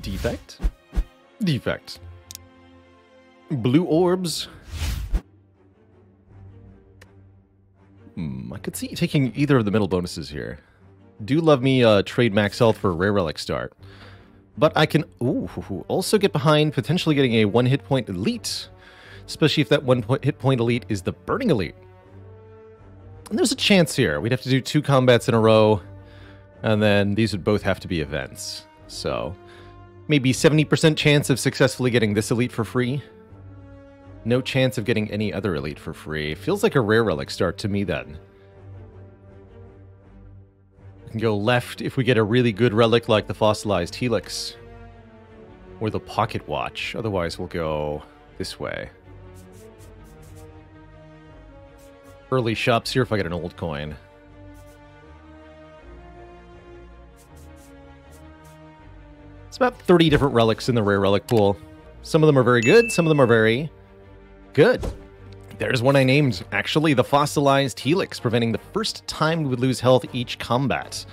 Defect. Defect. Blue orbs. I could see taking either of the middle bonuses here. Do love me trade max health for a rare relic start. But I can also get behind potentially getting a one hit point elite. Especially if that one hit point elite is the burning elite. And there's a chance here. We'd have to do two combats in a row. And then these would both have to be events. So maybe 70% chance of successfully getting this elite for free. No chance of getting any other elite for free. Feels like a rare relic start to me then. We can go left if we get a really good relic like the Fossilized Helix. Or the Pocket Watch. Otherwise we'll go this way. Early shops here if I get an old coin. It's about 30 different relics in the rare relic pool. Some of them are very good, some of them are very good. There's one I named, actually, the Fossilized Helix, preventing the first time we would lose health each combat.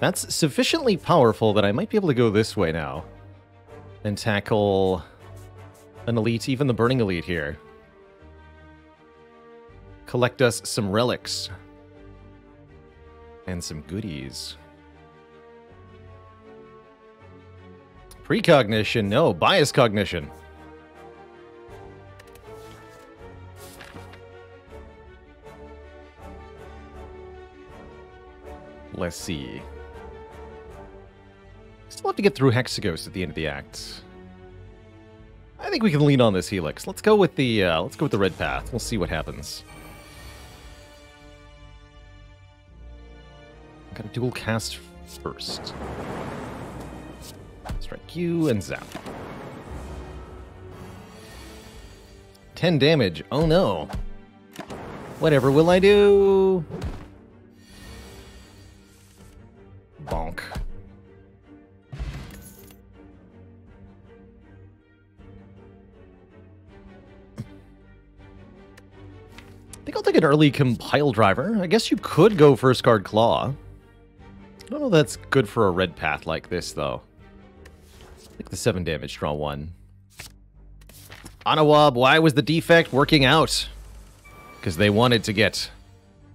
That's sufficiently powerful that I might be able to go this way now and tackle an elite, even the burning elite here. Collect us some relics and some goodies. Precognition, no, bias cognition. Let's see. Still have to get through Hexaghost at the end of the act. I think we can lean on this Helix. Let's go with the red path. We'll see what happens. Got a dual cast first. Strike you and zap. 10 damage. Oh no. Whatever will I do? Bonk. I think I'll take an early Compile Driver. I guess you could go first card Claw. I don't know if that's good for a red path like this, though. I think the 7 damage, draw 1. Anawab, why was the defect working out? Because they wanted to get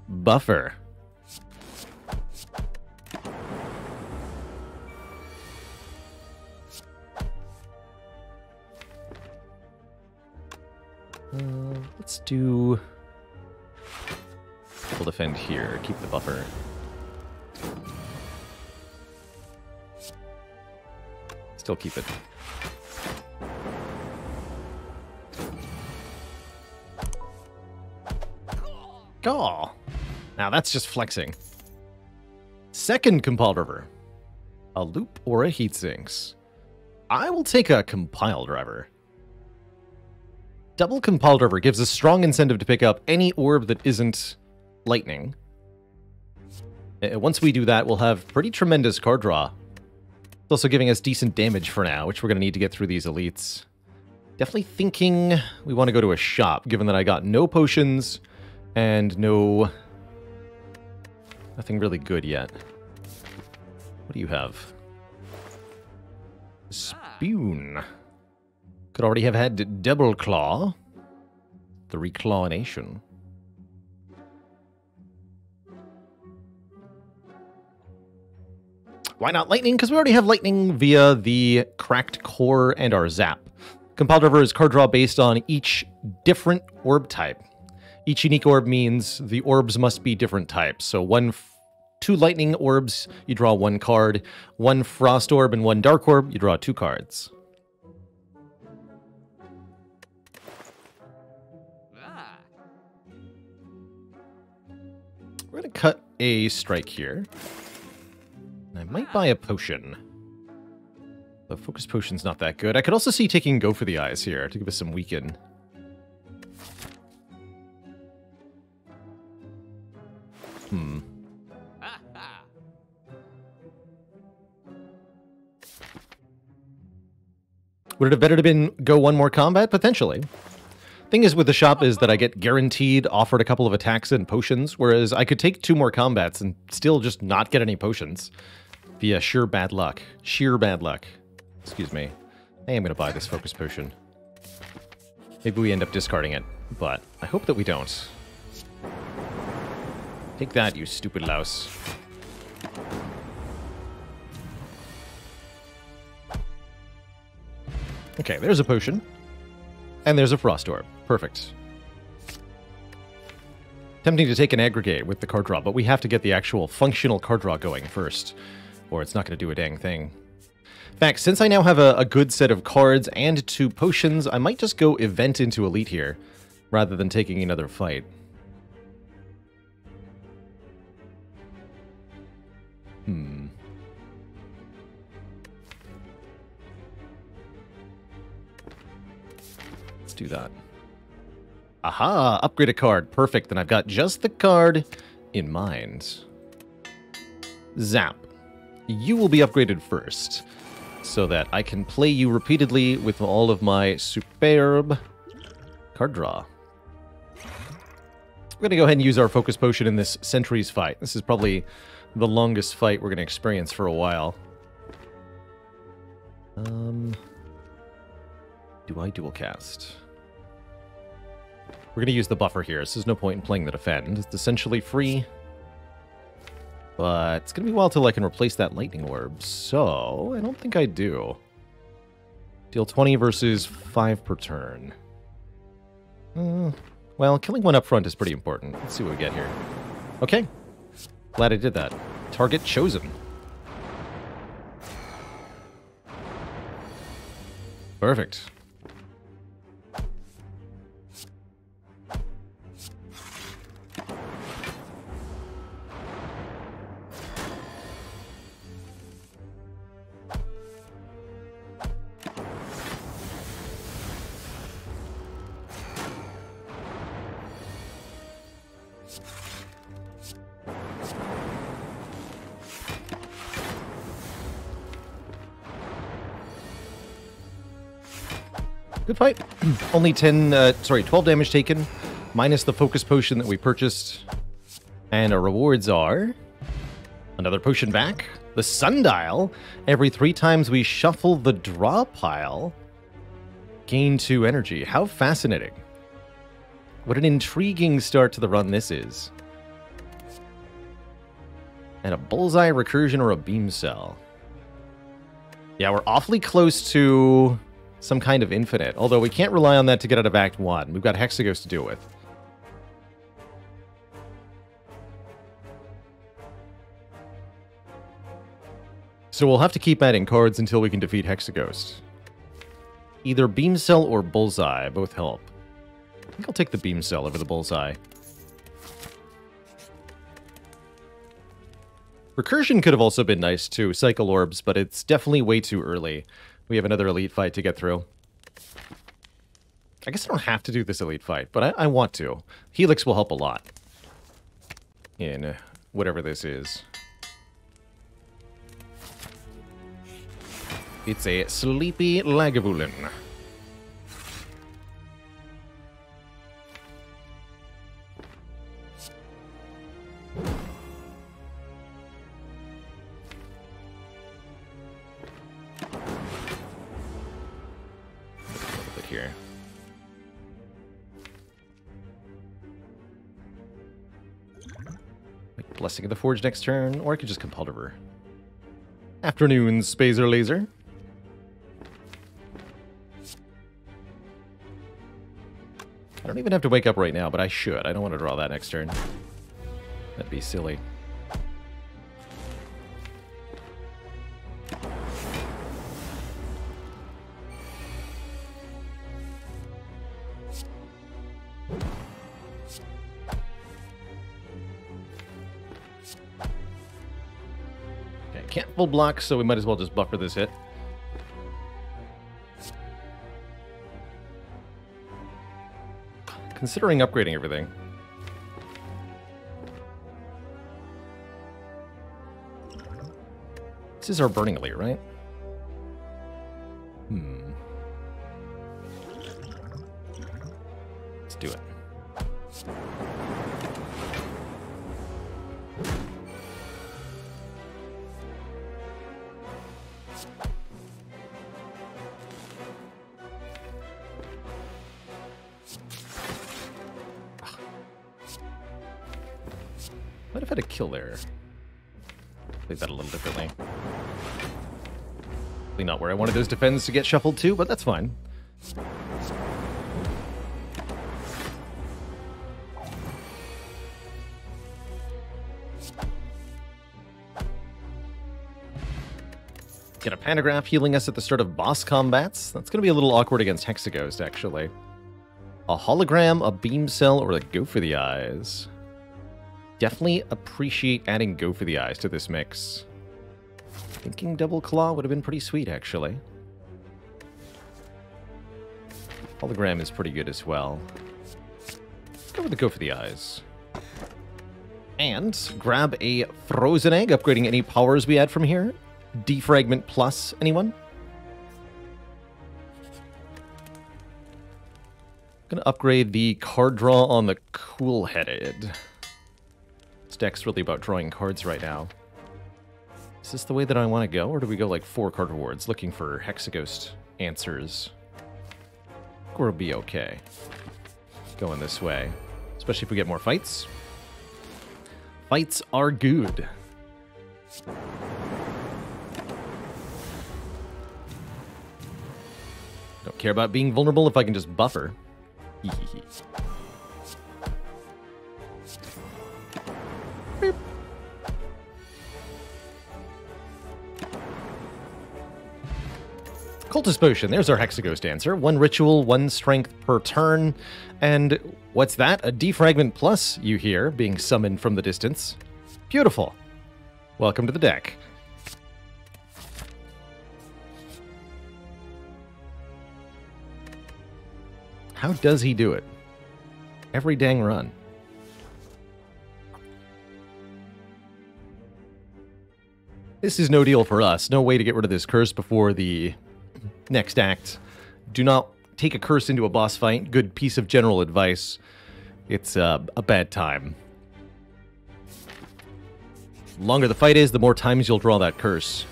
buffer. Let's do... We'll defend here, keep the buffer. Still keep it. Oh, now that's just flexing. Second Compile Driver. A loop or a heat sinks. I will take a Compile Driver. Double Compile Driver gives a strong incentive to pick up any orb that isn't lightning. Once we do that, we'll have pretty tremendous card draw. It's also giving us decent damage for now, which we're going to need to get through these elites. Definitely thinking we want to go to a shop, given that I got no potions and no... nothing really good yet. What do you have? Spoon. Could already have had Double Claw. The Reclawination. Why not lightning? Because we already have lightning via the cracked core and our zap. Compile Driver is card draw based on each different orb type. Each unique orb means the orbs must be different types. So two lightning orbs, you draw 1 card. 1 frost orb and 1 dark orb, you draw 2 cards. We're going to cut a strike here. I might buy a potion. The focus potion's not that good. I could also see taking Go-For-The-Eyes here to give us some weaken. Would it have better to been go one more combat? Potentially. Thing is with the shop is that I get guaranteed offered a couple of attacks and potions, whereas I could take 2 more combats and still just not get any potions. Via sheer bad luck. Excuse me. I am going to buy this Focus Potion. Maybe we end up discarding it, but I hope that we don't. Take that, you stupid louse. Okay, there's a potion. And there's a Frost Orb. Perfect. Tempting to take an Aggregate with the card draw, but we have to get the actual functional card draw going first, or it's not going to do a dang thing. In fact, since I now have a good set of cards and two potions, I might just go event into Elite here, rather than taking another fight. Let's do that. Aha! Upgrade a card. Perfect. Then I've got just the card in mind. Zap. You will be upgraded first, so that I can play you repeatedly with all of my superb card draw. We're going to go ahead and use our Focus Potion in this Sentry's fight. This is probably the longest fight we're going to experience for a while. Do I dual cast? We're going to use the buffer here, so there's no point in playing the defend. It's essentially free. But it's going to be a while till I can replace that lightning orb, so I don't think I do. Deal 20 versus 5 per turn. Well, killing one up front is pretty important. Let's see what we get here. Okay. Glad I did that. Target chosen. Perfect. Good fight. Only 12 damage taken, minus the Focus Potion that we purchased. And our rewards are another potion back, the Sundial. Every 3 times we shuffle the draw pile, gain 2 energy. How fascinating. What an intriguing start to the run this is. And a Bullseye, Recursion, or a Beam Cell. Yeah, we're awfully close to some kind of infinite, although we can't rely on that to get out of Act 1. We've got Hexaghost to deal with. So we'll have to keep adding cards until we can defeat Hexaghost. Either Beam Cell or Bullseye, both help. I think I'll take the Beam Cell over the Bullseye. Recursion could have also been nice too, Cycle Orbs, but it's definitely way too early. We have another Elite fight to get through. I guess I don't have to do this Elite fight, but I want to. Helix will help a lot in whatever this is. It's a sleepy Lagavulin. Blessing of the Forge next turn, or I could just Compile Driver. Afternoon, Spazer Laser. I don't even have to wake up right now, but I should. I don't want to draw that next turn. That'd be silly. Can't full block, so we might as well just buffer this hit. Considering upgrading everything. This is our Burning Elite, right? Let's do it. Might have had a kill there. Played that a little differently. Probably not where I wanted those defends to get shuffled to, but that's fine. Get a Pantograph healing us at the start of boss combats. That's going to be a little awkward against Hexaghost, actually. A Hologram, a Beam Cell, or a Go-For-The-Eyes. Definitely appreciate adding Go-For-The-Eyes to this mix. Thinking Double Claw would have been pretty sweet, actually. Hologram is pretty good as well. Let's go with the Go-For-The-Eyes. And grab a Frozen Egg, upgrading any powers we add from here. Defragment plus, anyone? I'm gonna upgrade the card draw on the Cool-Headed. This deck's really about drawing cards right now. Is this the way that I want to go, or do we go like 4 card rewards looking for Hexaghost answers? I think we'll be okay going this way, especially if we get more fights. Fights are good. Don't care about being vulnerable if I can just buffer. Cultist Potion, there's our Hexaghost answer. 1 ritual, 1 strength per turn. And what's that? A Defragment plus, you hear, being summoned from the distance. Beautiful. Welcome to the deck. How does he do it? Every dang run. This is no deal for us. No way to get rid of this curse before the next act. Do not take a curse into a boss fight. Good piece of general advice. It's a bad time. The longer the fight is, the more times you'll draw that curse.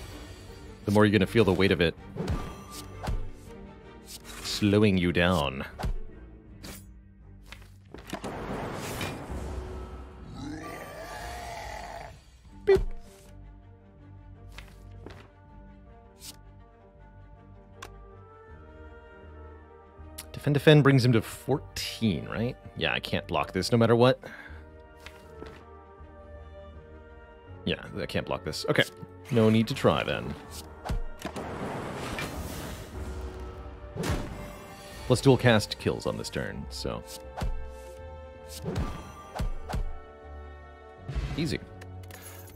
The more you're going to feel the weight of it. Slowing you down. Defend brings him to 14, right? Yeah, I can't block this no matter what. Yeah, I can't block this. Okay. No need to try then. Plus dual cast kills on this turn, so. Easy.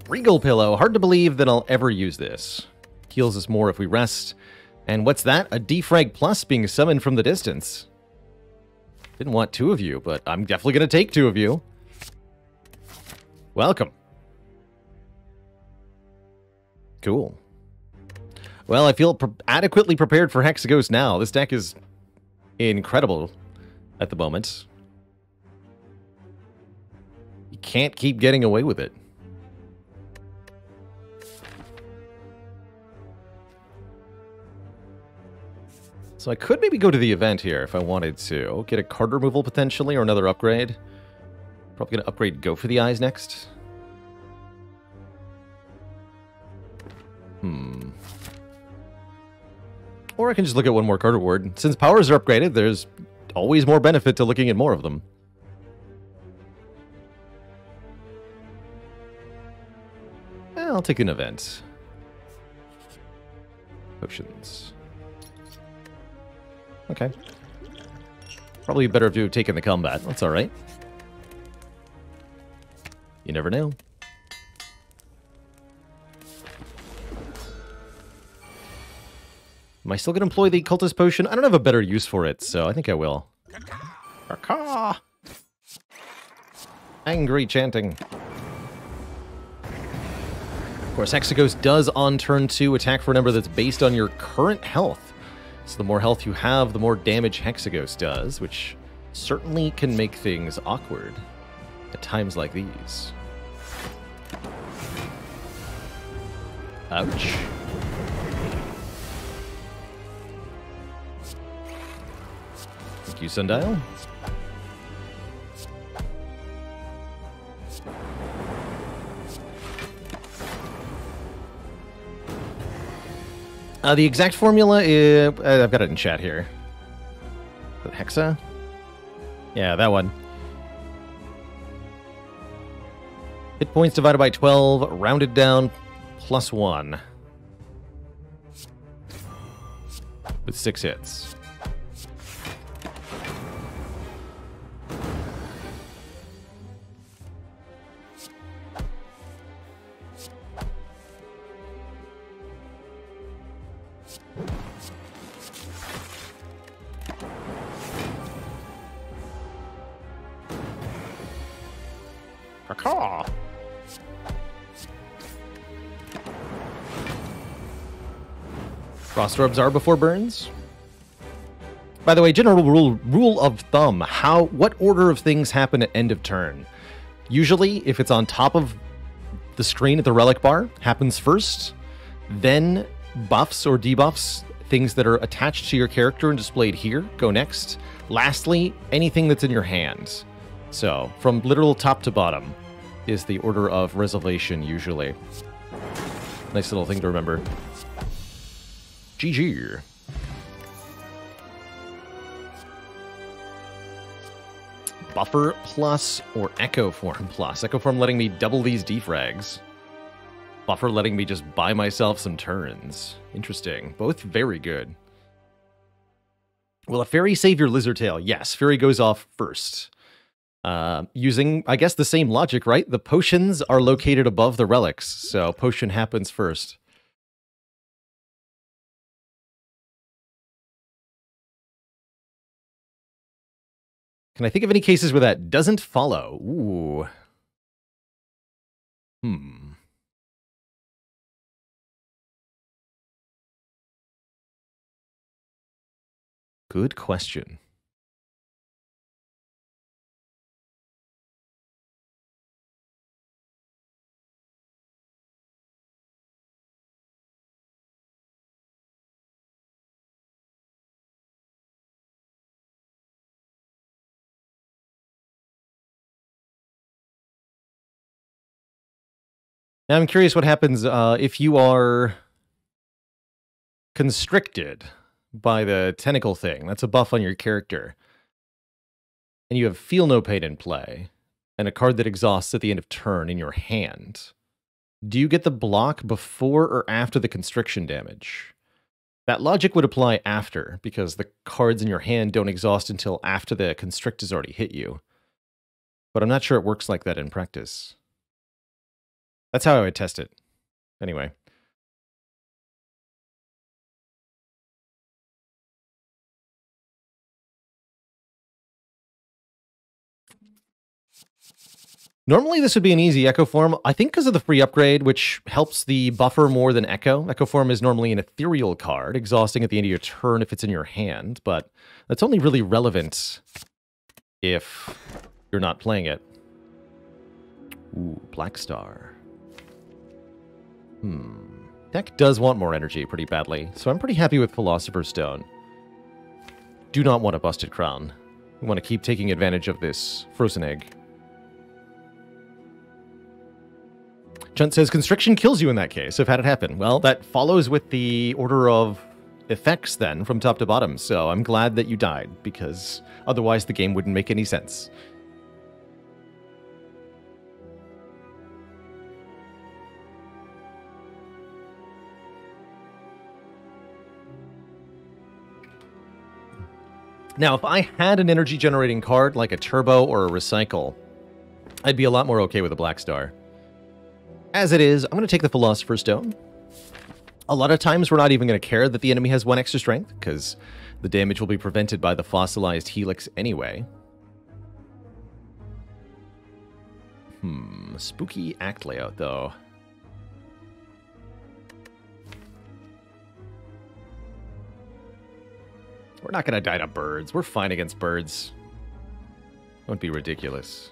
Regal Pillow. Hard to believe that I'll ever use this. Heals us more if we rest. And what's that? A Defrag plus being summoned from the distance. Didn't want 2 of you, but I'm definitely going to take 2 of you. Welcome. Cool. Well, I feel adequately prepared for Hexaghost now. This deck is incredible at the moment. You can't keep getting away with it. So I could maybe go to the event here if I wanted to. Get a card removal potentially, or another upgrade. Probably going to upgrade Go-For-The-Eyes next. Or I can just look at one more card reward. Since powers are upgraded, there's always more benefit to looking at more of them. I'll take an event. Potions. Okay. Probably better to have taken the combat. That's all right. You never know. Am I still going to employ the Cultist Potion? I don't have a better use for it, so I think I will. Angry chanting. Of course, Hexaghost does on turn 2 attack for a number that's based on your current health. So the more health you have, the more damage Hexaghost does, which certainly can make things awkward at times like these. Ouch. Thank you, Sundial. The exact formula is... I've got it in chat here. Is it Hexa? Yeah, that one. Hit points divided by 12, rounded down, plus 1. With 6 hits. Caw. Frost orbs are before burns. By the way, general rule of thumb, what order of things happen at end of turn? Usually, if it's on top of the screen at the relic bar, happens first, then buffs or debuffs, things that are attached to your character and displayed here, go next. Lastly, anything that's in your hands. So, from literal top to bottom is the order of resolution, usually. Nice little thing to remember. GG. Buffer plus or Echo Form plus. Echo Form letting me double these defrags. Buffer letting me just buy myself some turns. Interesting. Both very good. Will a fairy save your lizard tail? Yes, fairy goes off first. Using, I guess, the same logic, right? The potions are located above the relics, so potion happens first. Can I think of any cases where that doesn't follow? Ooh. Good question. Now, I'm curious what happens if you are constricted by the tentacle thing. That's a buff on your character. And you have Feel No Pain in play, and a card that exhausts at the end of turn in your hand. Do you get the block before or after the constriction damage? That logic would apply after, because the cards in your hand don't exhaust until after the constrict has already hit you. But I'm not sure it works like that in practice. That's how I would test it. Anyway. Normally this would be an easy Echo Form, I think because of the free upgrade, which helps the buffer more than Echo. Echo Form is normally an ethereal card, exhausting at the end of your turn if it's in your hand, but that's only really relevant if you're not playing it. Ooh, Black Star. Deck does want more energy pretty badly, so I'm pretty happy with Philosopher's Stone. Do not want a Busted Crown. We want to keep taking advantage of this Frozen Egg. Chunt says, Constriction kills you in that case. I've had it happen. Well, that follows with the order of effects then, from top to bottom, so I'm glad that you died, because otherwise the game wouldn't make any sense. Now, if I had an energy-generating card, like a Turbo or a Recycle, I'd be a lot more okay with a Black Star. As it is, I'm going to take the Philosopher's Stone. A lot of times, we're not even going to care that the enemy has 1 extra strength, because the damage will be prevented by the Fossilized Helix anyway. Spooky act layout, though. We're not going to die to birds. We're fine against birds. Don't be ridiculous.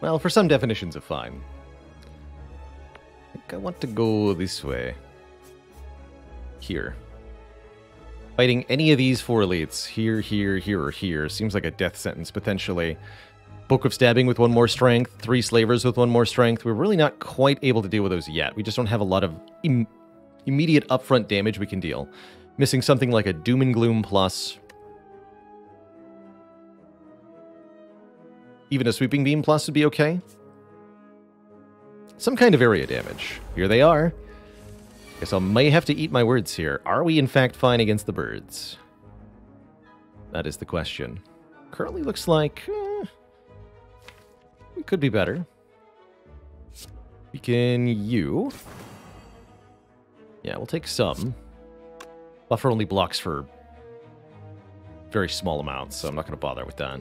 Well, for some definitions of fine. I think I want to go this way. Here. Fighting any of these 4 elites, here, here, here, or here, seems like a death sentence, potentially. Book of Stabbing with one more strength, three Slavers with one more strength. We're really not quite able to deal with those yet. We just don't have a lot of immediate upfront damage we can deal. Missing something like a Doom and Gloom plus. Even a Sweeping Beam plus would be okay. Some kind of area damage. Here they are. Guess I may have to eat my words here. Are we in fact fine against the birds? That is the question. Currently looks like... we could be better. We can you. Yeah, we'll take some. Buffer only blocks for very small amounts, so I'm not going to bother with that.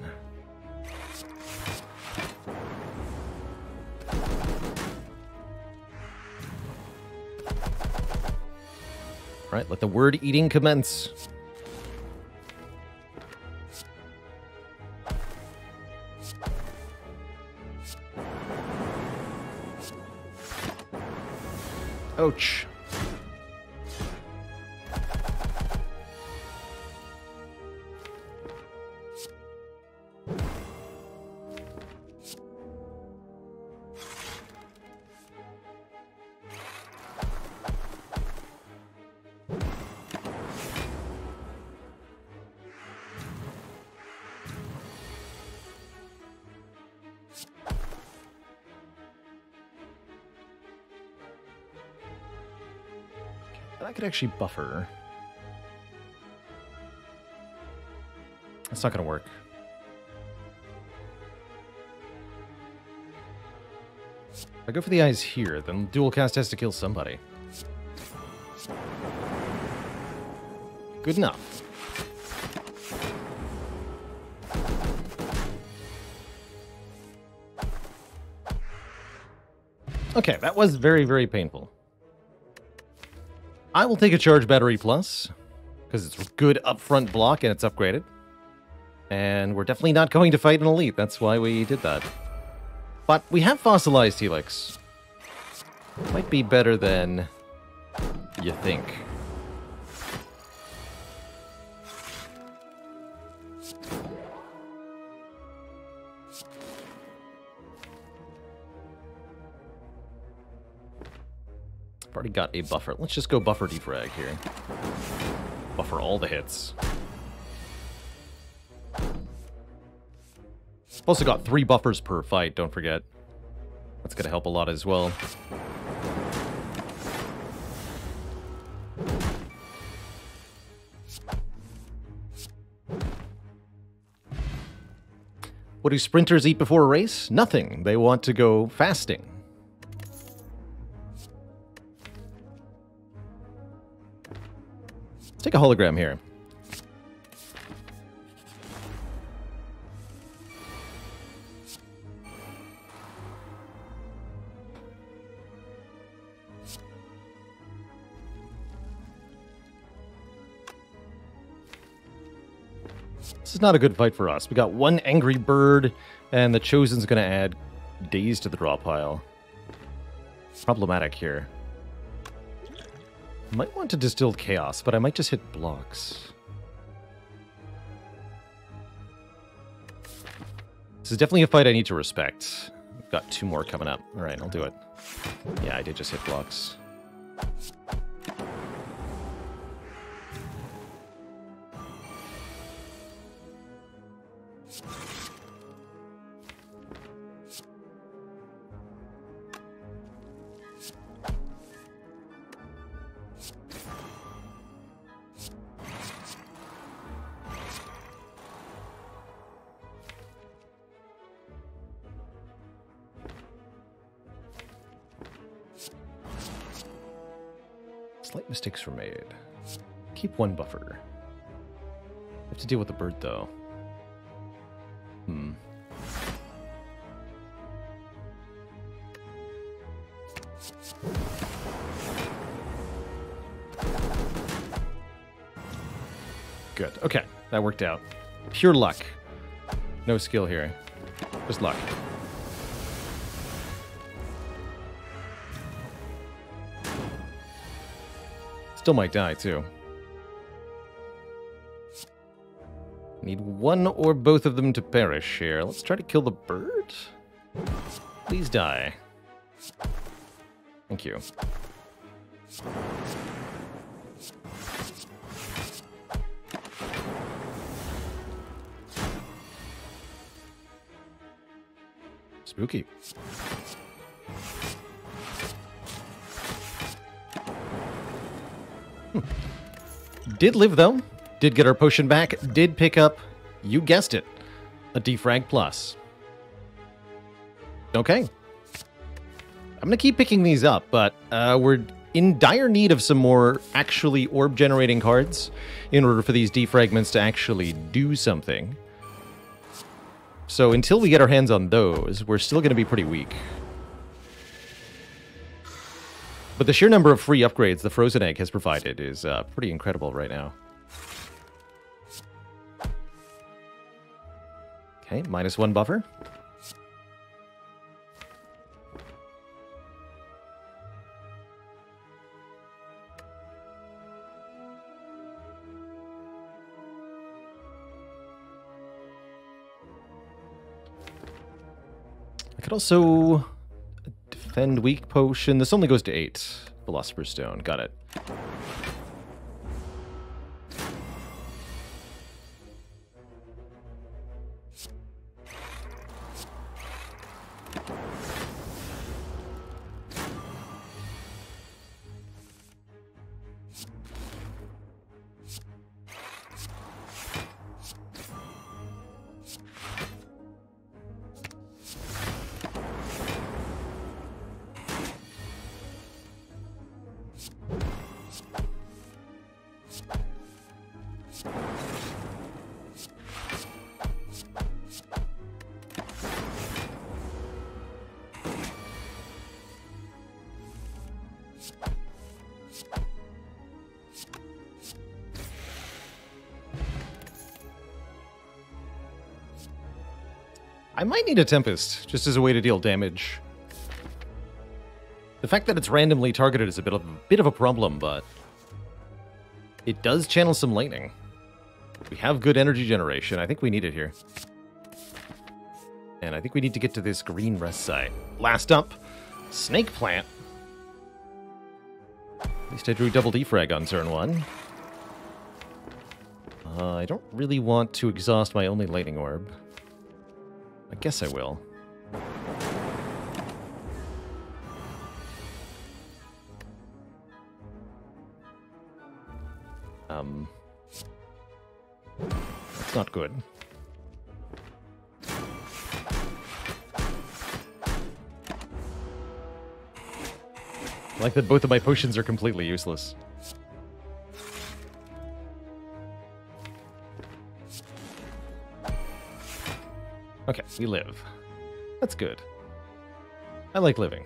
All right, let the word eating commence. Ouch. Actually buffer. That's not going to work. If I go for the eyes here, then dual cast has to kill somebody. Good enough. Okay, that was very, very painful. I will take a Charge Battery Plus, because it's good upfront block and it's upgraded. And we're definitely not going to fight an elite, that's why we did that. But we have Fossilized Helix. Might be better than you think. Already got a buffer. Let's just go buffer defrag here. Buffer all the hits. Also got 3 buffers per fight, don't forget. That's going to help a lot as well. What do sprinters eat before a race? Nothing. They want to go fasting. Take a hologram here. This is not a good fight for us. We got one angry bird, and the Chosen's going to add days to the draw pile. Problematic here. Might want to Distilled Chaos, but I might just hit blocks. This is definitely a fight I need to respect. I've got 2 more coming up. All right, I'll do it. Yeah, I did just hit blocks. Mistakes were made. Keep 1 buffer. Have to deal with the bird though. Good. Okay, that worked out. Pure luck. No skill here. Just luck. Still might die, too. Need one or both of them to perish here. Let's try to kill the bird. Please die. Thank you. Spooky. Did live, though. Did get our potion back. Did pick up, you guessed it, a Defrag Plus. Okay. I'm going to keep picking these up, but we're in dire need of some more actually orb-generating cards in order for these Defragments to actually do something. So until we get our hands on those, we're still going to be pretty weak. But the sheer number of free upgrades the Frozen Egg has provided is pretty incredible right now. Okay, minus one buffer. I could also... Defend Weak Potion. This only goes to 8. Philosopher's Stone. Got it. I might need a Tempest, just as a way to deal damage. The fact that it's randomly targeted is a bit of a problem, but... it does channel some lightning. We have good energy generation. I think we need it here. And I think we need to get to this green rest site. Last up, Snake Plant. At least I drew double Defrag on turn one. I don't really want to exhaust my only lightning orb. I guess I will. That's not good. I like that both of my potions are completely useless. Okay, we live. That's good. I like living.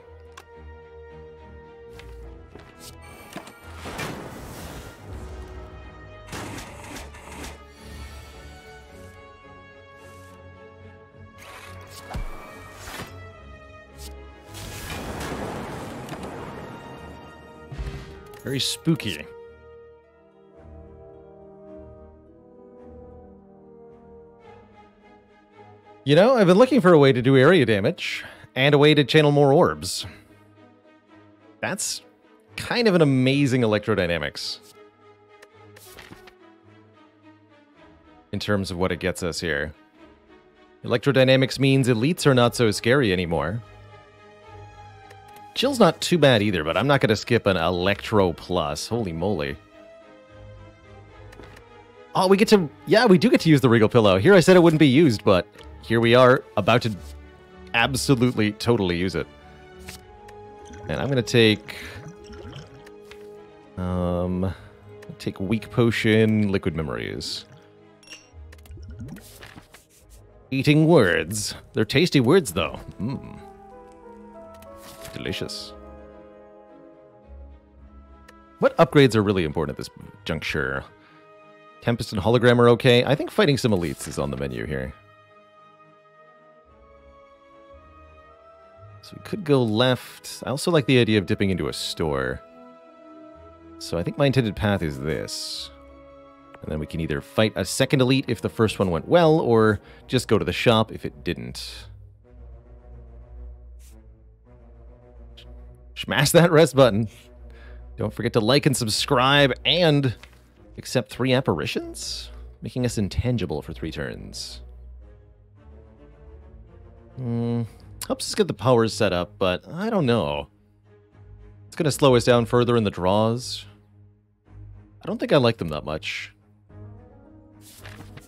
Very spooky. You know, I've been looking for a way to do area damage, and a way to channel more orbs. That's kind of an amazing Electrodynamics. In terms of what it gets us here. Electrodynamics means elites are not so scary anymore. Chill's not too bad either, but I'm not going to skip an Electro Plus. Holy moly. Oh, we get to... yeah, we do get to use the Regal Pillow. Here I said it wouldn't be used, but... here we are, about to absolutely, totally use it. And I'm going to take... take Weak Potion, Liquid Memories. Eating words. They're tasty words, though. Mmm. Delicious. What upgrades are really important at this juncture? Tempest and Hologram are okay. I think fighting some elites is on the menu here. So we could go left. I also like the idea of dipping into a store. So I think my intended path is this. And then we can either fight a second elite if the first one went well, or just go to the shop if it didn't. Smash that rest button. Don't forget to like and subscribe and accept 3 apparitions, making us intangible for 3 turns. Helps us get the powers set up, but I don't know. It's going to slow us down further in the draws. I don't think I like them that much.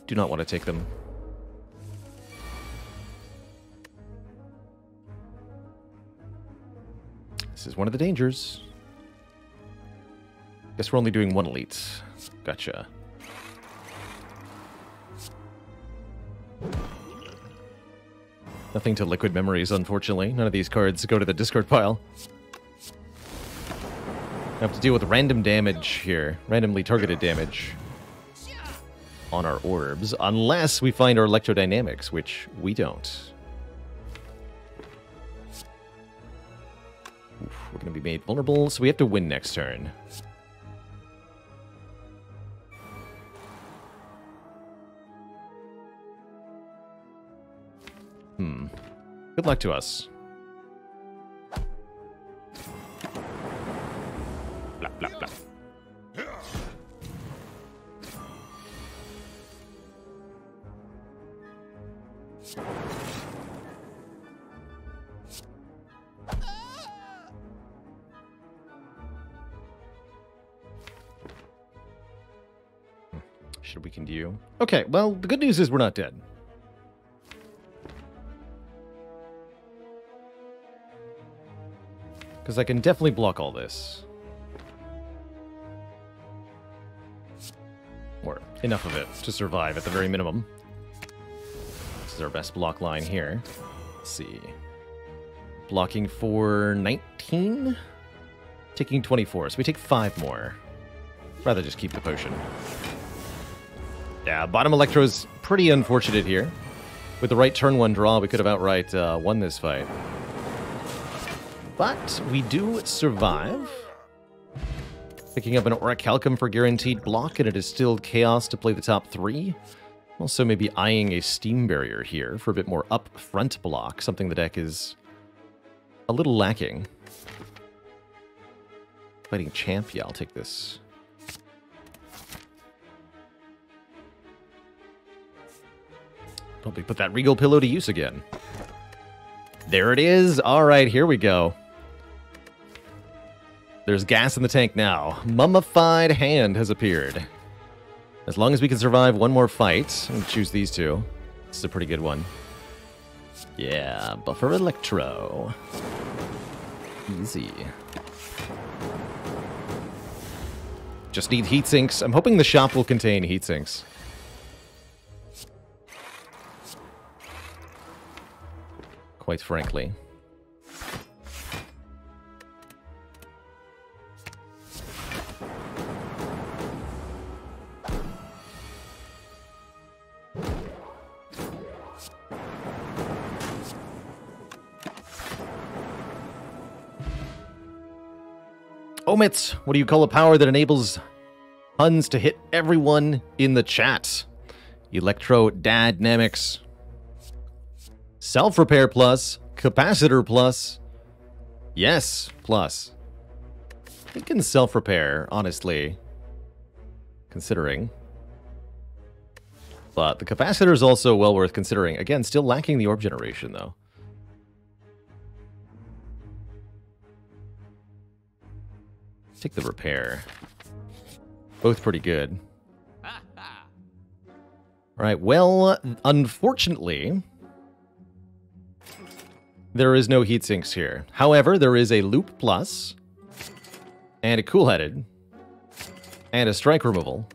Do not want to take them. This is one of the dangers. Guess we're only doing 1 elite. Gotcha. Nothing to liquid memories, unfortunately. None of these cards go to the discard pile. I have to deal with random damage here. Randomly targeted damage on our orbs, unless we find our Electrodynamics, which we don't. Oof, we're going to be made vulnerable, so we have to win next turn. Good luck to us. Blah, blah, blah. Should we continue? Okay, well, the good news is we're not dead. Because I can definitely block all this. Or enough of it to survive at the very minimum. This is our best block line here. Let's see. Blocking for 19? Taking 24, so we take 5 more. Rather just keep the potion. Yeah, bottom Electro's pretty unfortunate here. With the right turn 1 draw, we could have outright won this fight. But we do survive. Picking up an Orichalcum for guaranteed block, and it is still chaos to play the top 3. Also maybe eyeing a Steam Barrier here for a bit more up-front block, something the deck is a little lacking. Fighting Champ, yeah, I'll take this. Probably put that Regal Pillow to use again. There it is. All right, here we go. There's gas in the tank now. Mummified Hand has appeared. As long as we can survive 1 more fight, I'm going to choose these 2. This is a pretty good one. Yeah, buffer Electro. Easy. Just need Heat Sinks. I'm hoping the shop will contain Heat Sinks. Quite frankly. Omits, what do you call a power that enables Huns to hit everyone in the chat? Electrodynamics. Self-Repair plus, Capacitor plus, yes, plus. I think in Self-Repair, honestly, considering. But the Capacitor is also well worth considering. Again, still lacking the Orb Generation, though. Take the Repair. Both pretty good. All right, well, unfortunately, there is no Heat Sinks here. However, there is a Loop Plus, and a Cool-Headed, and a Strike Removal.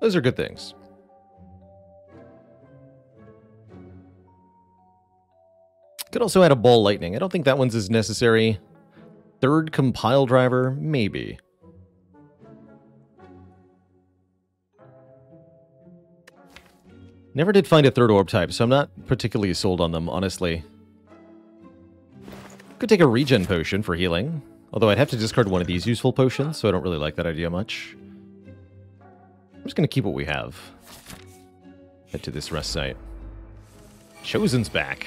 Those are good things. Could also add a Ball Lightning. I don't think that one's as necessary. 3rd Compile Driver, maybe. Never did find a 3rd orb type, so I'm not particularly sold on them, honestly. Could take a regen potion for healing. Although I'd have to discard one of these useful potions, so I don't really like that idea much. I'm just going to keep what we have. Head to this rest site. Chosen's back.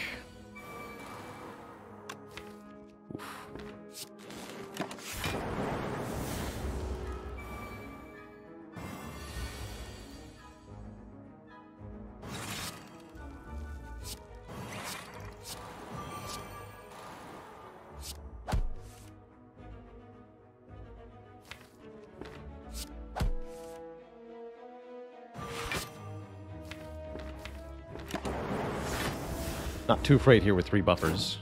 Oof. Not too afraid here with 3 buffers.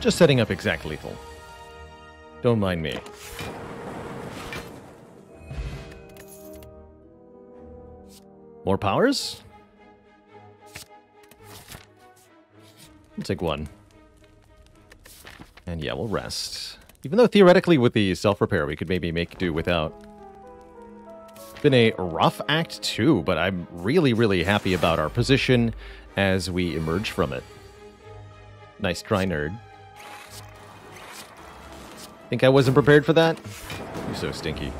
Just setting up exact lethal. Don't mind me. More powers? We'll take one. And yeah, we'll rest. Even though theoretically with the self-repair we could maybe make do without. It's been a rough act too, but I'm really, really happy about our position as we emerge from it. Nice try, nerd. Think I wasn't prepared for that? You're so stinky.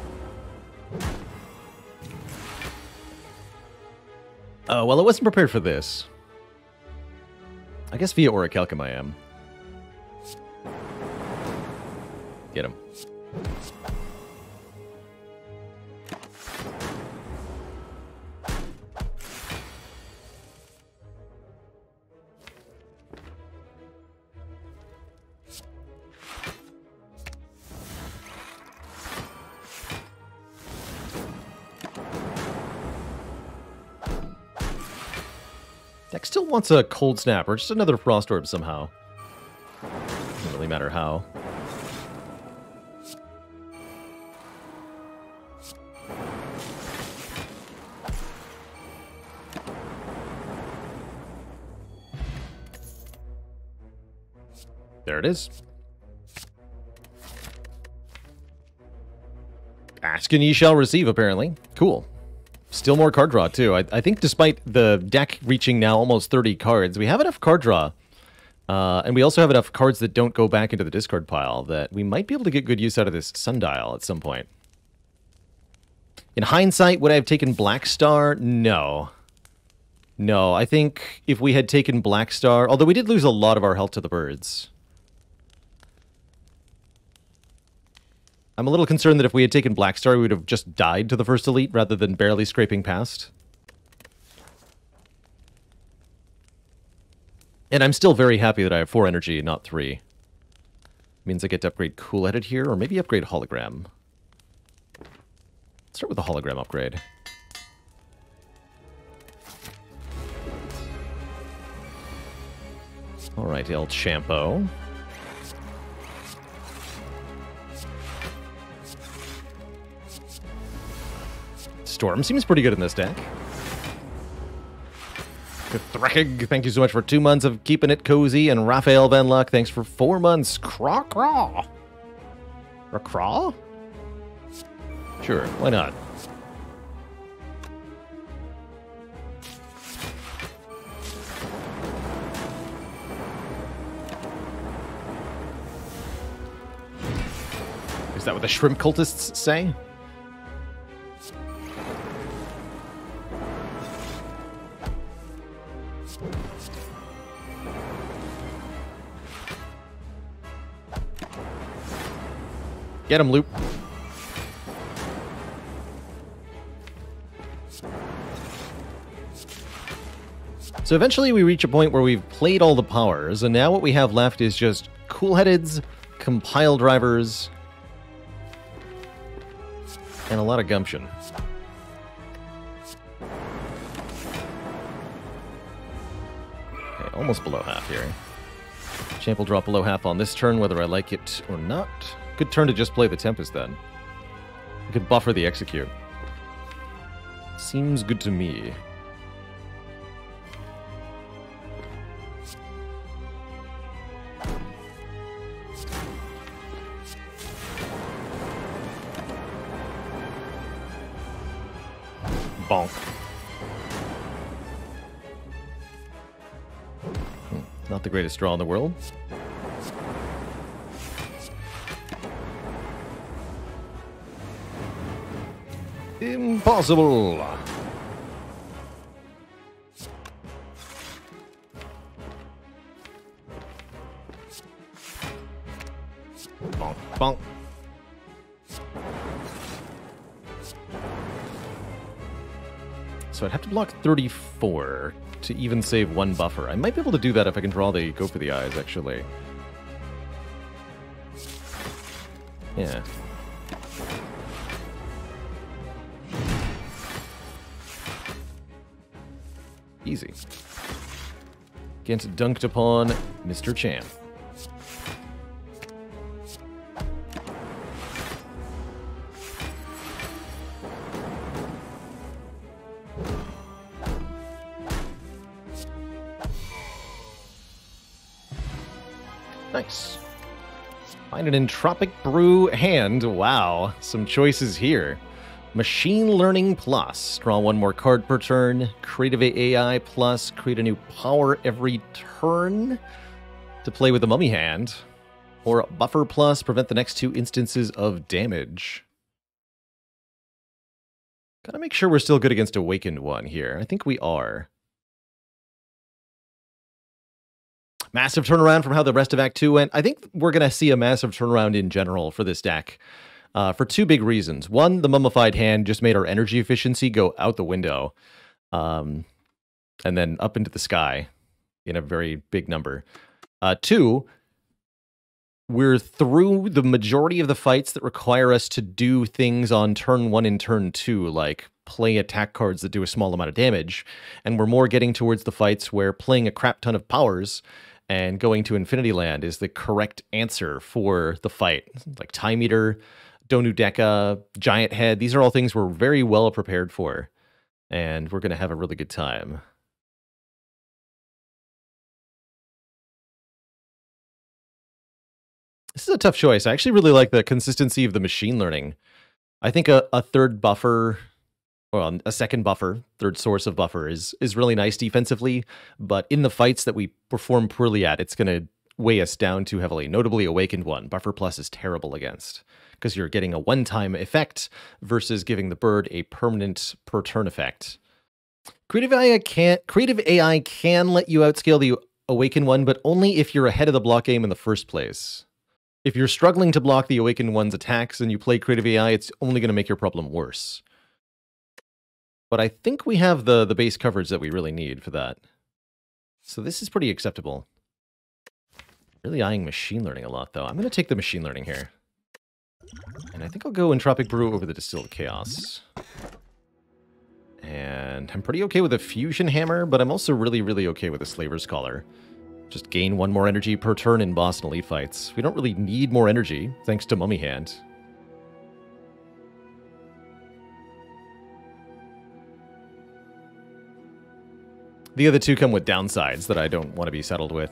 Oh, well, I wasn't prepared for this. I guess via Orichalcum I am. Get him. Still wants a Cold Snap or just another Frost Orb somehow. Doesn't really matter how. There it is. Ask and ye shall receive, apparently. Cool. Still more card draw, too. I think despite the deck reaching now almost 30 cards, we have enough card draw. And we also have enough cards that don't go back into the discard pile that we might be able to get good use out of this Sundial at some point. In hindsight, would I have taken Black Star? No. No, I think if we had taken Black Star... Although we did lose a lot of our health to the birds. I'm a little concerned that if we had taken Black Star, we would have just died to the first elite rather than barely scraping past. And I'm still very happy that I have 4 energy, not 3. Means I get to upgrade Cool-Headed here, or maybe upgrade Hologram. Let's start with the Hologram upgrade. All right, El Champo. Storm seems pretty good in this deck. Threchig, thank you so much for 2 months of keeping it cozy. And Raphael Van Luck, thanks for 4 months. Craw craw. Craw? Sure, why not? Is that what the shrimp cultists say? Get him, Loop. So eventually we reach a point where we've played all the powers, and now what we have left is just Cool-Headeds, Compile Drivers, and a lot of gumption. Okay, almost below half here. Champ will drop below half on this turn, whether I like it or not. Good turn to just play the Tempest, then. I could buffer the Execute. Seems good to me. Not the greatest draw in the world. Impossible! Bonk, bonk. So I'd have to block 34 to even save one buffer. I might be able to do that if I can draw the Go-For-The-Eyes, actually. Yeah. Easy. Gets dunked upon Mr. Champ. Nice. Find an Entropic Brew hand. Wow, some choices here. Machine Learning Plus. Draw one more card per turn. Creative AI Plus. Create a new power every turn to play with the Mummy Hand. Or Buffer Plus. Prevent the next two instances of damage. Gotta make sure we're still good against Awakened One here. I think we are. Massive turnaround from how the rest of Act 2 went. I think we're going to see a massive turnaround in general for this deck. For two big reasons. One, the Mummified Hand just made our energy efficiency go out the window. And then up into the sky in a very big number. Two, we're through the majority of the fights that require us to do things on turn 1 and turn 2, like play attack cards that do a small amount of damage. And we're more getting towards the fights where playing a crap ton of powers and going to Infinity Land is the correct answer for the fight. Like Time Eater, Donu Deca, Giant Head. These are all things we're very well prepared for, and we're going to have a really good time. This is a tough choice. I actually really like the consistency of the machine learning. I think a third buffer, well, a second buffer, third source of buffer is really nice defensively, but in the fights that we perform poorly at, it's going to weigh us down too heavily. Notably Awakened One. Buffer Plus is terrible against, because you're getting a one-time effect versus giving the bird a permanent per-turn effect. Creative AI can let you outscale the Awakened One, but only if you're ahead of the block game in the first place. If you're struggling to block the Awakened One's attacks and you play Creative AI, it's only going to make your problem worse. But I think we have the base coverage that we really need for that. So this is pretty acceptable. Really eyeing machine learning a lot, though. I'm going to take the machine learning here. And I think I'll go Entropic Brew over the Distilled Chaos. And I'm pretty okay with a Fusion Hammer, but I'm also really, really okay with a Slaver's Collar. Just gain one more energy per turn in boss and elite fights. We don't really need more energy, thanks to Mummy Hand. The other two come with downsides that I don't want to be saddled with.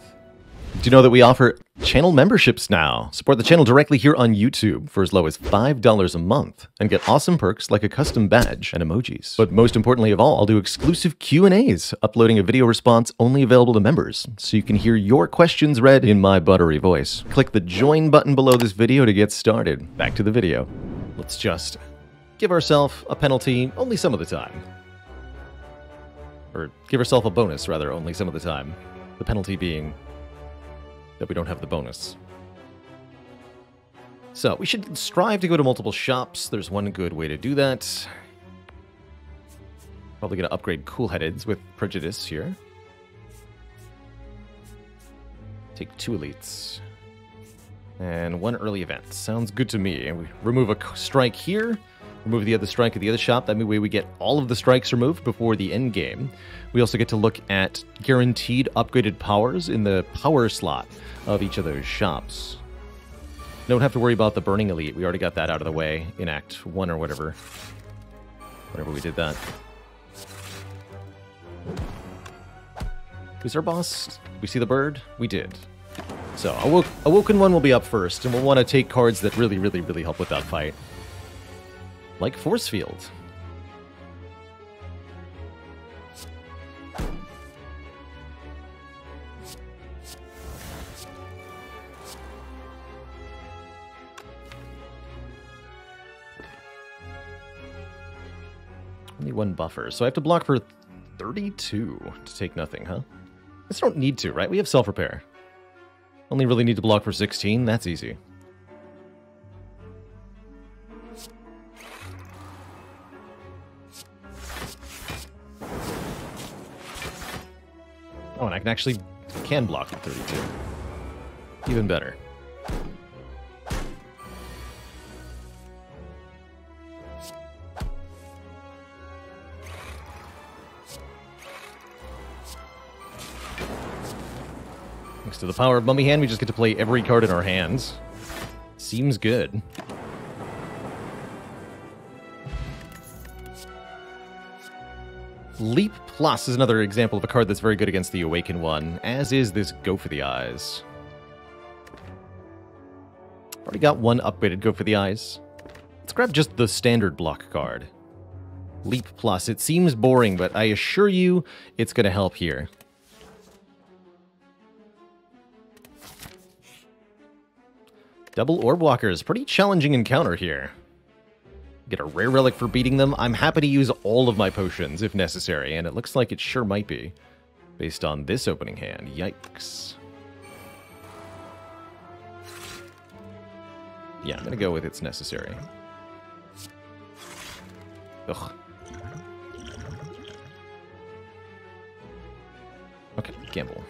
Do you know that we offer channel memberships now? Support the channel directly here on YouTube for as low as $5 a month and get awesome perks like a custom badge and emojis. But most importantly of all, I'll do exclusive Q&As, uploading a video response only available to members, so you can hear your questions read in my buttery voice. Click the join button below this video to get started. Back to the video. Let's just give ourselves a penalty only some of the time. Or give ourselves a bonus, rather, only some of the time. The penalty being that we don't have the bonus. So, we should strive to go to multiple shops. There's one good way to do that. Probably going to upgrade Cool-Headeds with Prejudice here. Take two elites. And one early event. Sounds good to me. And we remove a strike here. Remove the other strike at the other shop. That way we get all of the strikes removed before the end game. We also get to look at guaranteed upgraded powers in the power slot of each of those shops. Don't have to worry about the Burning Elite. We already got that out of the way in Act 1 or whatever. Whenever we did that. Who's our boss? We see the bird? We did. So, Awoken One will be up first, and we'll want to take cards that really, really, really help with that fight. Like Force Field. 71 buffer. So I have to block for 32 to take nothing, huh? I just don't need to, right? We have self-repair. Only really need to block for 16. That's easy. Oh, and I can actually can block at 32. Even better. Thanks to the power of Mummy Hand, we just get to play every card in our hands. Seems good. Leap Plus is another example of a card that's very good against the Awaken one, as is this Go-For-The-Eyes. Already got one upgraded Go-For-The-Eyes. Let's grab just the standard block card. Leap Plus. It seems boring, but I assure you it's going to help here. Double Orb Walkers. Pretty challenging encounter here. Get a rare relic for beating them. I'm happy to use all of my potions if necessary, and it looks like it sure might be, based on this opening hand. Yikes. Yeah, I'm gonna go with it's necessary. Ugh. Okay, gamble.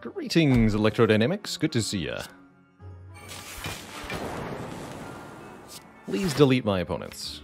Greetings, Electrodynamics. Good to see ya. Please delete my opponents.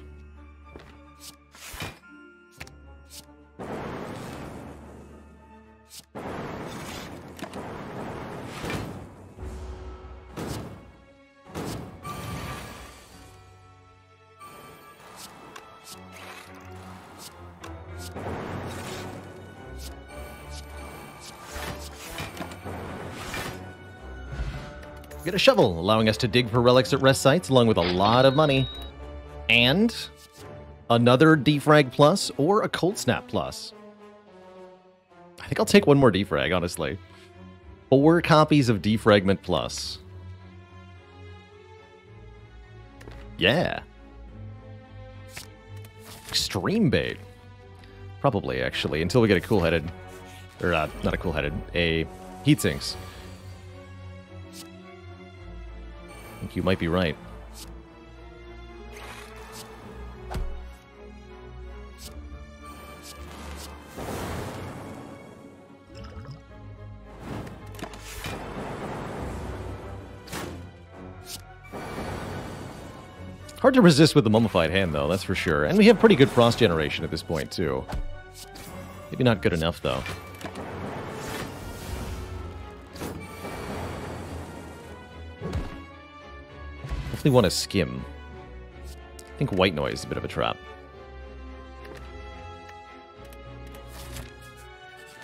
Get a shovel, allowing us to dig for relics at rest sites, along with a lot of money. And another Defrag Plus or a Cold Snap Plus. I think I'll take one more Defrag, honestly. 4 copies of Defragment Plus. Yeah. Extreme bait. Probably, actually, until we get a Cool-Headed. Or, not a Cool-Headed, a Heat Sinks. I think you might be right. Hard to resist with the Mummified Hand, though, that's for sure. And we have pretty good frost generation at this point, too. Maybe not good enough, though. Want to skim. I think White Noise is a bit of a trap.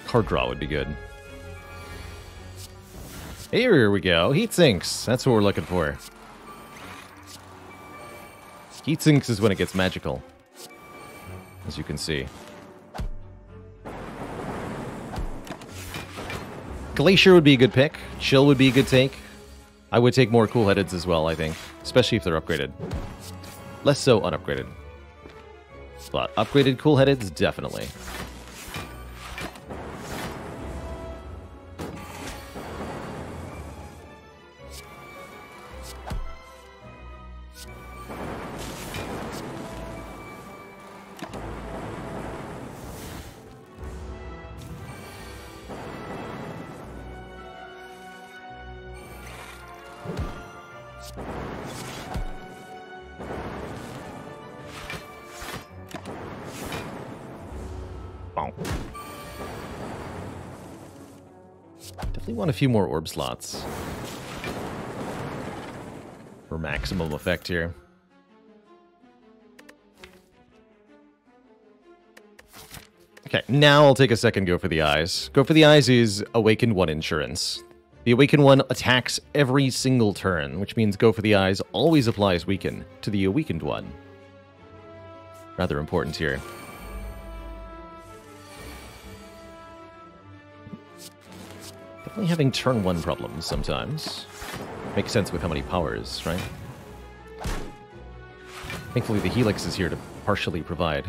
Card draw would be good. Here we go. Heat Sinks. That's what we're looking for. Heat Sinks is when it gets magical, as you can see. Glacier would be a good pick. Chill would be a good take. I would take more Cool-Headeds as well, I think. Especially if they're upgraded. Less so unupgraded. But upgraded Cool-Headeds, definitely. Definitely want a few more orb slots for maximum effect here. Okay, now I'll take a second Go-For-The-Eyes. Go-For-The-Eyes is Awakened 1 insurance. The Awakened 1 attacks every single turn, which means Go-For-The-Eyes always applies Weaken to the Awakened 1. rather important here. Definitely having turn one problems sometimes. Makes sense with how many powers, right? Thankfully the Helix is here to partially provide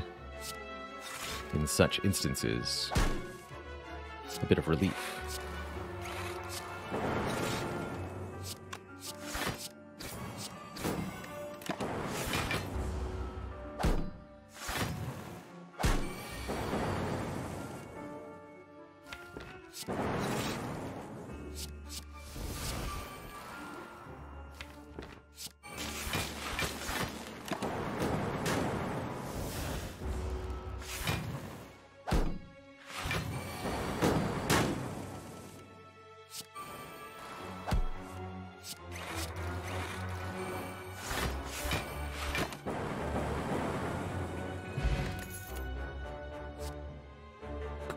in such instances a bit of relief.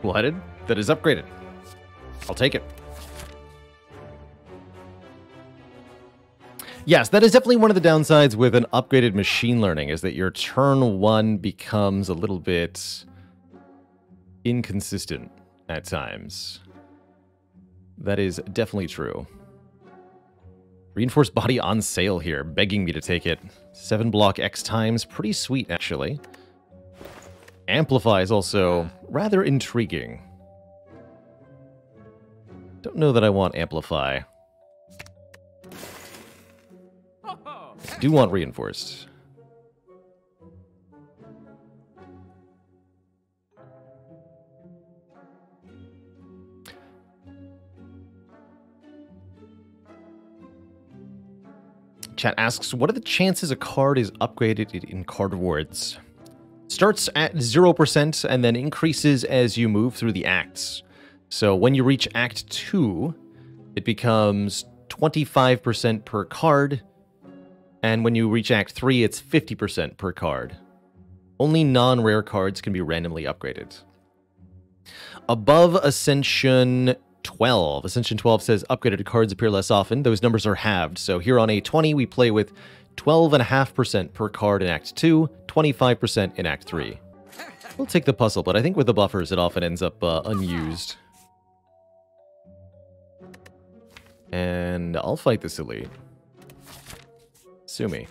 Cool-Headed that is upgraded. I'll take it. Yes, that is definitely one of the downsides with an upgraded machine learning, is that your turn one becomes a little bit inconsistent at times. That is definitely true. Reinforced body on sale here, begging me to take it. 7 block X times, pretty sweet actually. Amplify is also rather intriguing. Don't know that I want Amplify. Do want Reinforced. Chat asks, what are the chances a card is upgraded in Card Rewards? Starts at 0% and then increases as you move through the acts. So when you reach Act 2, it becomes 25% per card. And when you reach Act 3, it's 50% per card. Only non-rare cards can be randomly upgraded. Above Ascension 12. Ascension 12 says upgraded cards appear less often. Those numbers are halved. So here on A20, we play with 12.5% per card in Act 2, 25% in Act 3. We'll take the puzzle, but I think with the buffers, it often ends up unused. And I'll fight this elite. Sue me.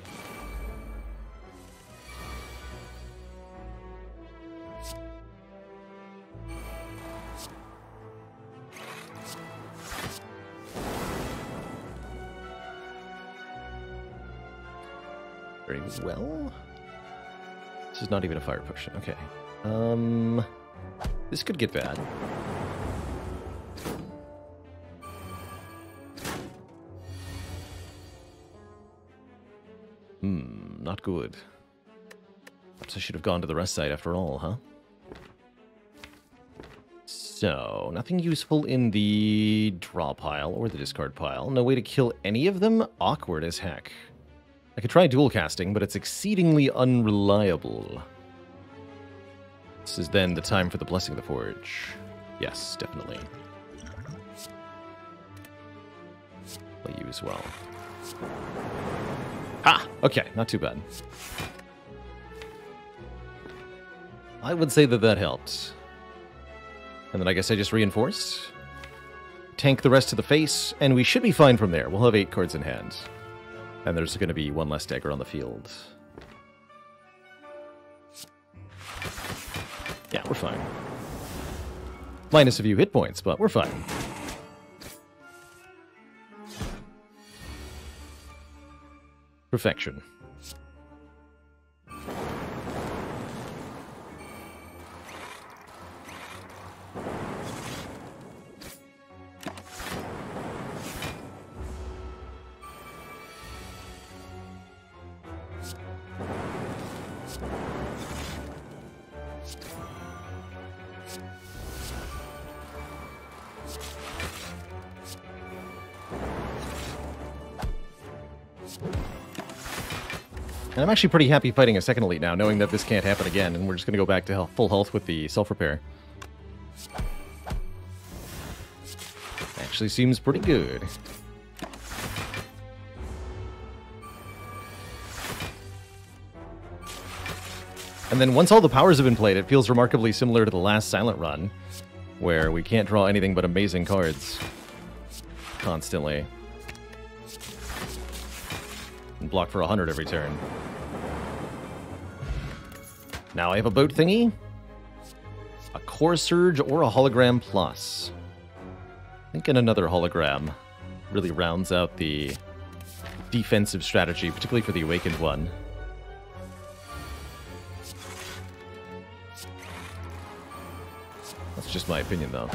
Very well. This is not even a fire potion. Okay. This could get bad. Not good. Perhaps I should have gone to the rest site after all, huh? So, nothing useful in the draw pile or the discard pile. No way to kill any of them? Awkward as heck. I could try dual casting, but it's exceedingly unreliable. This is then the time for the Blessing of the Forge. Yes, definitely. Play you as well. Ah! Okay, not too bad. I would say that that helped. And then I guess I just reinforced. Tank the rest to the face, and we should be fine from there. We'll have 8 cards in hand. And there's going to be one less dagger on the field. Yeah, we're fine. Minus a few hit points, but we're fine. Perfection. I'm actually pretty happy fighting a second elite now, knowing that this can't happen again, and we're just going to go back to health, full health with the self-repair. Actually seems pretty good. I And then once all the powers have been played, it feels remarkably similar to the last Silent run, where we can't draw anything but amazing cards constantly. And block for 100 every turn. Now I have a boat thingy, a Core Surge, or a Hologram Plus. I think in another Hologram really rounds out the defensive strategy, particularly for the Awakened one. That's just my opinion, though.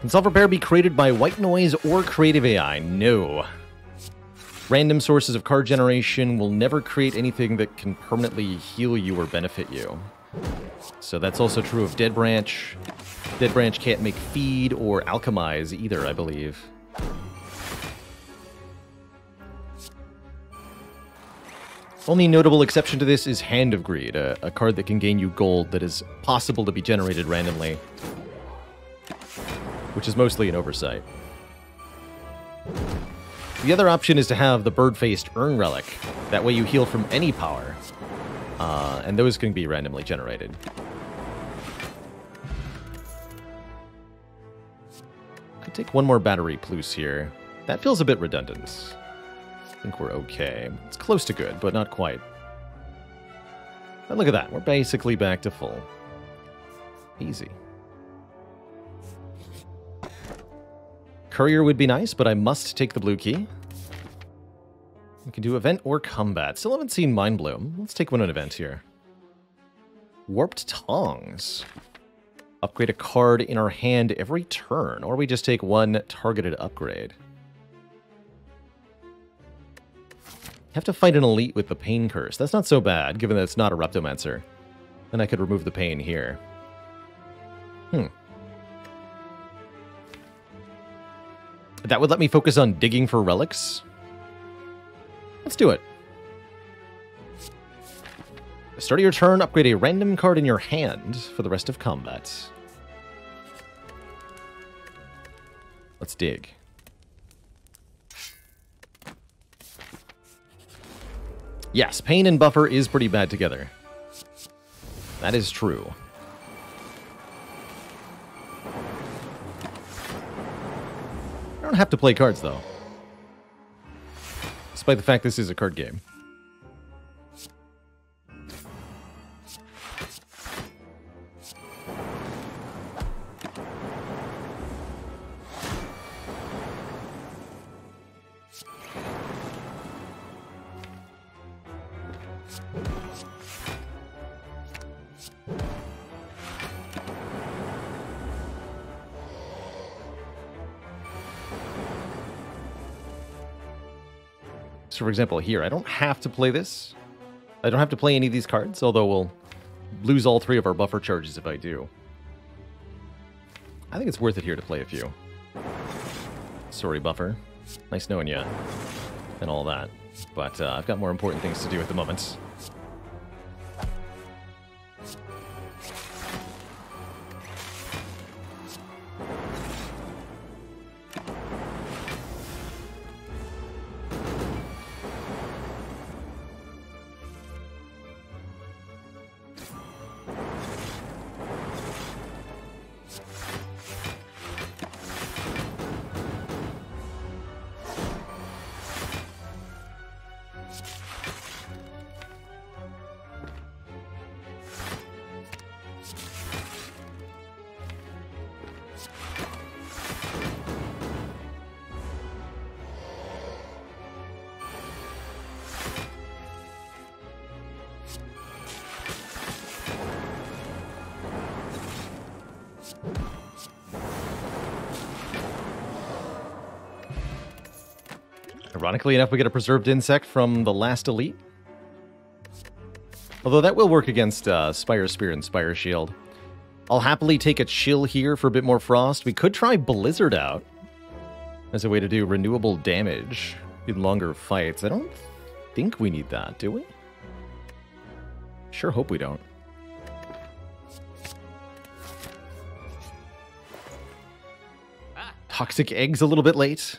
Can Self-Repair be created by White Noise or Creative AI? No. Random sources of card generation will never create anything that can permanently heal you or benefit you. So that's also true of Dead Branch. Dead Branch can't make Feed or Alchemize either, I believe. Only notable exception to this is Hand of Greed, a card that can gain you gold that is possible to be generated randomly, which is mostly an oversight. The other option is to have the bird-faced Urn Relic. That way you heal from any power, and those can be randomly generated. Could take one more battery plus here. That feels a bit redundant. I think we're okay. It's close to good, but not quite. But look at that. We're basically back to full. Easy. Courier would be nice, but I must take the blue key. We can do event or combat. Still haven't seen Mind Bloom. Let's take one on event here. Warped Tongs. Upgrade a card in our hand every turn, or we just take one targeted upgrade. Have to fight an elite with the Pain Curse. That's not so bad, given that it's not a Reptomancer. Then I could remove the pain here. That would let me focus on digging for relics. Let's do it. At the start of your turn, upgrade a random card in your hand for the rest of combat. Let's dig. Yes, pain and buffer is pretty bad together. That is true. I don't have to play cards, though. Despite the fact this is a card game. So for example, here, I don't have to play this. I don't have to play any of these cards, although we'll lose all three of our buffer charges if I do. I think it's worth it here to play a few. Sorry, buffer. Nice knowing you and all that. But I've got more important things to do at the moment. Ironically enough, we get a Preserved Insect from the last elite. Although that will work against Spire Spear and Spire Shield. I'll happily take a Chill here for a bit more Frost. We could try Blizzard out as a way to do renewable damage in longer fights. I don't think we need that, do we? Sure hope we don't. Toxic Eggs a little bit late.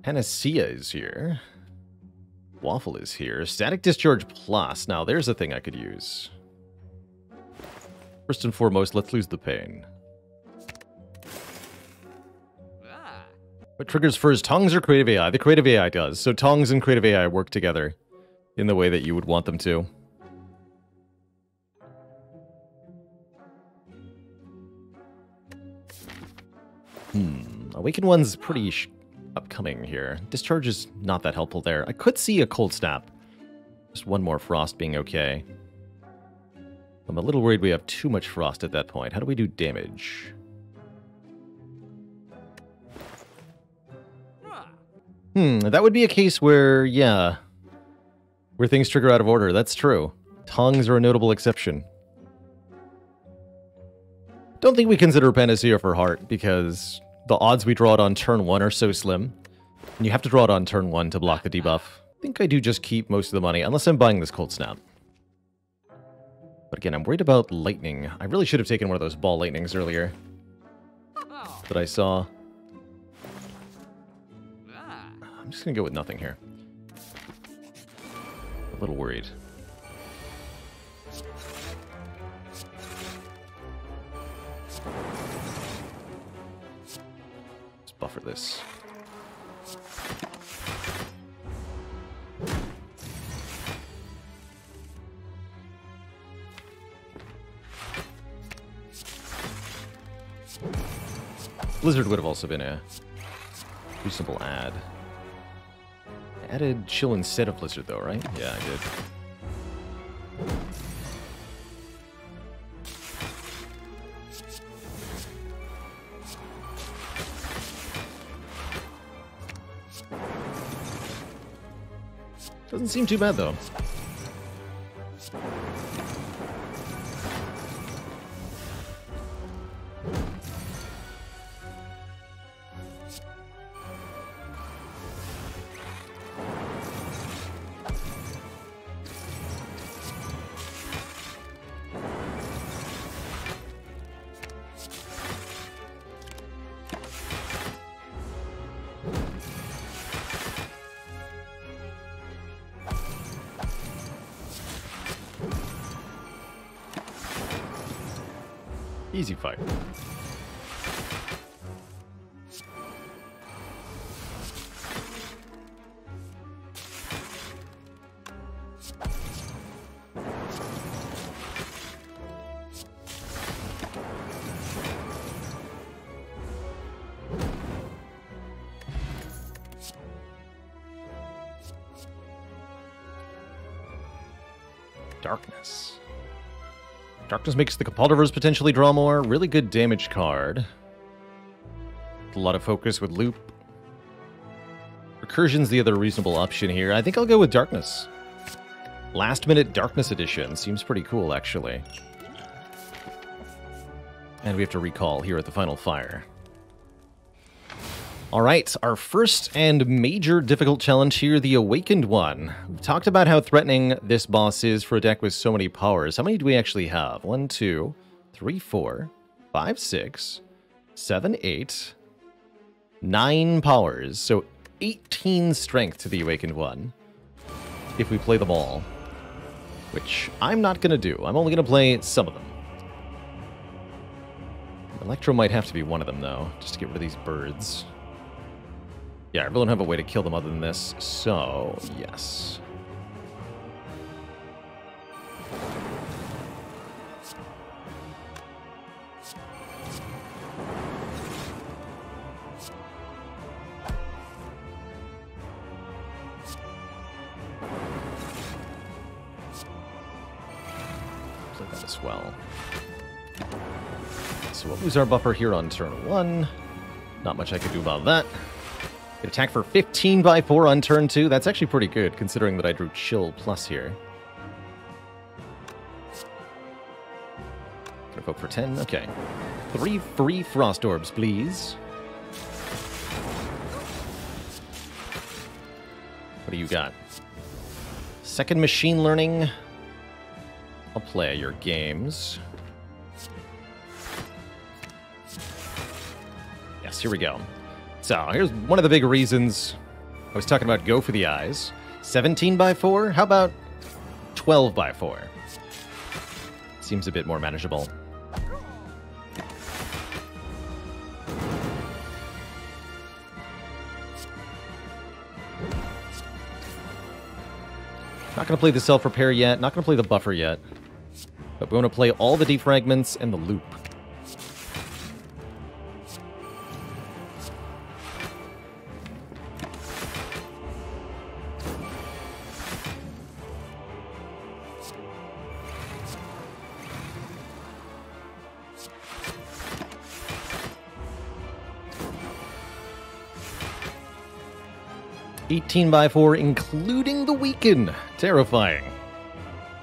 Panacea is here. Waffle is here. Static Discharge Plus. Now, there's a thing I could use. First and foremost, let's lose the pain. What triggers first, Tongs or Creative AI? The Creative AI does. So Tongs and Creative AI work together in the way that you would want them to. Awakened One's pretty upcoming here. Discharge is not that helpful there. I could see a Cold Snap. Just one more Frost being okay. I'm a little worried we have too much Frost at that point. How do we do damage? That would be a case where, yeah, where things trigger out of order. That's true. Tongs are a notable exception. Don't think we consider Panacea for Heart because the odds we draw it on turn 1 are so slim. And you have to draw it on turn 1 to block the debuff. I think I do just keep most of the money, unless I'm buying this Cold Snap. But again, I'm worried about Lightning. I really should have taken one of those Ball Lightnings earlier that I saw. I'm just going to go with nothing here. A little worried. Let's buffer this. Blizzard would have also been a reasonable add. I added Chill instead of Blizzard, though, right? Yeah, I did. Doesn't seem too bad, though. Easy fight. Darkness. Darkness makes the Capaldiverse potentially draw more. Really good damage card. A lot of focus with Loop. Recursion's the other reasonable option here. I think I'll go with Darkness. Last minute Darkness edition. Seems pretty cool, actually. And we have to recall here at the final fire. All right, our first and major difficult challenge here, the Awakened One. We've talked about how threatening this boss is for a deck with so many powers. How many do we actually have? 1, 2, 3, 4, 5, 6, 7, 8, 9 powers. So 18 strength to the Awakened One if we play them all, which I'm not going to do. I'm only going to play some of them. Electro might have to be one of them, though, just to get rid of these birds. Yeah, I really don't have a way to kill them other than this, so yes. Play that as well. So we'll lose our buffer here on turn 1. Not much I could do about that. Attack for 15x4 on turn 2. That's actually pretty good, considering that I drew Chill Plus here. Gonna vote for 10. Okay. 3 free Frost Orbs, please. What do you got? Second Machine Learning. I'll play your games. Here we go. So here's one of the big reasons I was talking about Go-For-The-Eyes. 17x4? How about 12x4? Seems a bit more manageable. Not going to play the self-repair yet, not going to play the buffer yet, but we want to play all the defragments and the loop. (18x4), including the Weaken. Terrifying.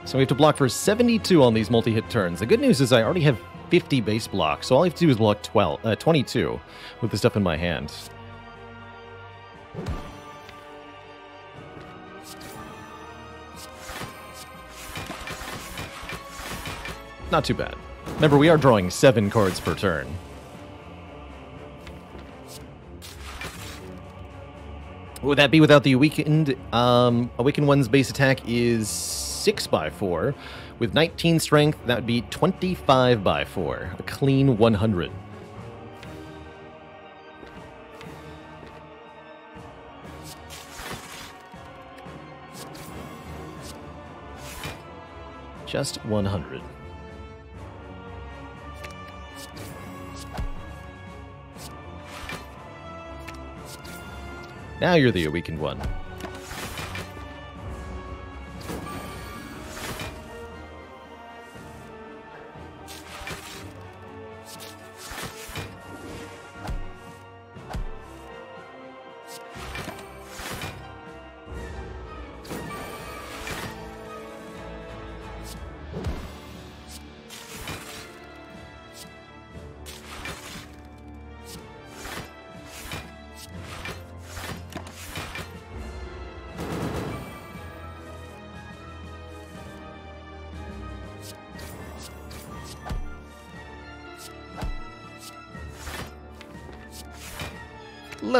So we have to block for 72 on these multi-hit turns. The good news is I already have 50 base blocks, so all I have to do is block 22 with the stuff in my hand. Not too bad. Remember, we are drawing 7 cards per turn. What would that be without the Awakened? Awakened one's base attack is 6x4. With 19 strength, that would be 25x4. A clean 100. Just 100. Now you're the weakened one.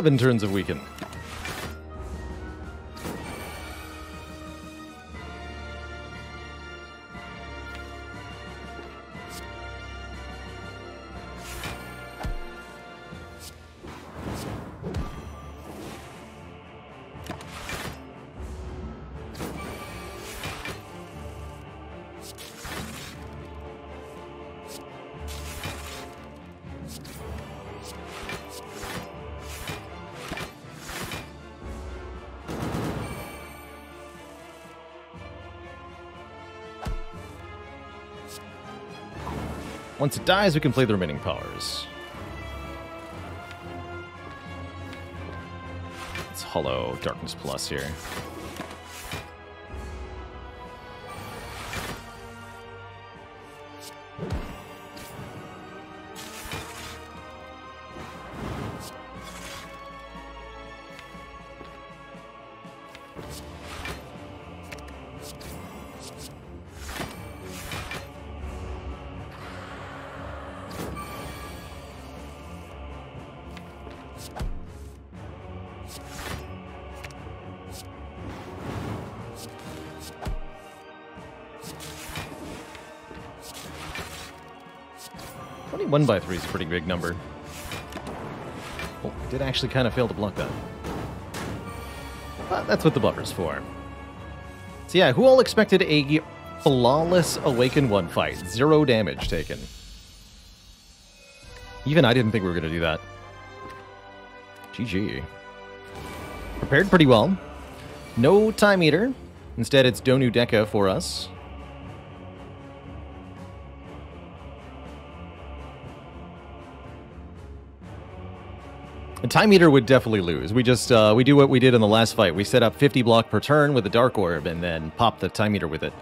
In turns of weaken. Once it dies, we can play the remaining powers. It's Hollow Darkness Plus here. One by three is a pretty big number. Oh, I did actually kind of fail to block that. But that's what the buffer's for. So yeah, who all expected a flawless Awaken 1 fight? 0 damage taken. Even I didn't think we were going to do that. GG. Prepared pretty well. No Time Eater. Instead, it's Donu Deca for us. Time Eater would definitely lose. We just, we do what we did in the last fight. We set up 50 block per turn with a Dark Orb and then pop the Time Eater with it.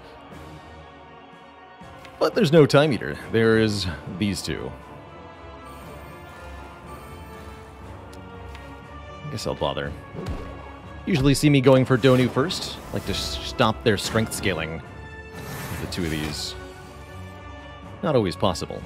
But there's no Time Eater. There is these two. I guess I'll bother. Usually see me going for Donu first. Like to stop their strength scaling with the two of these. Not always possible.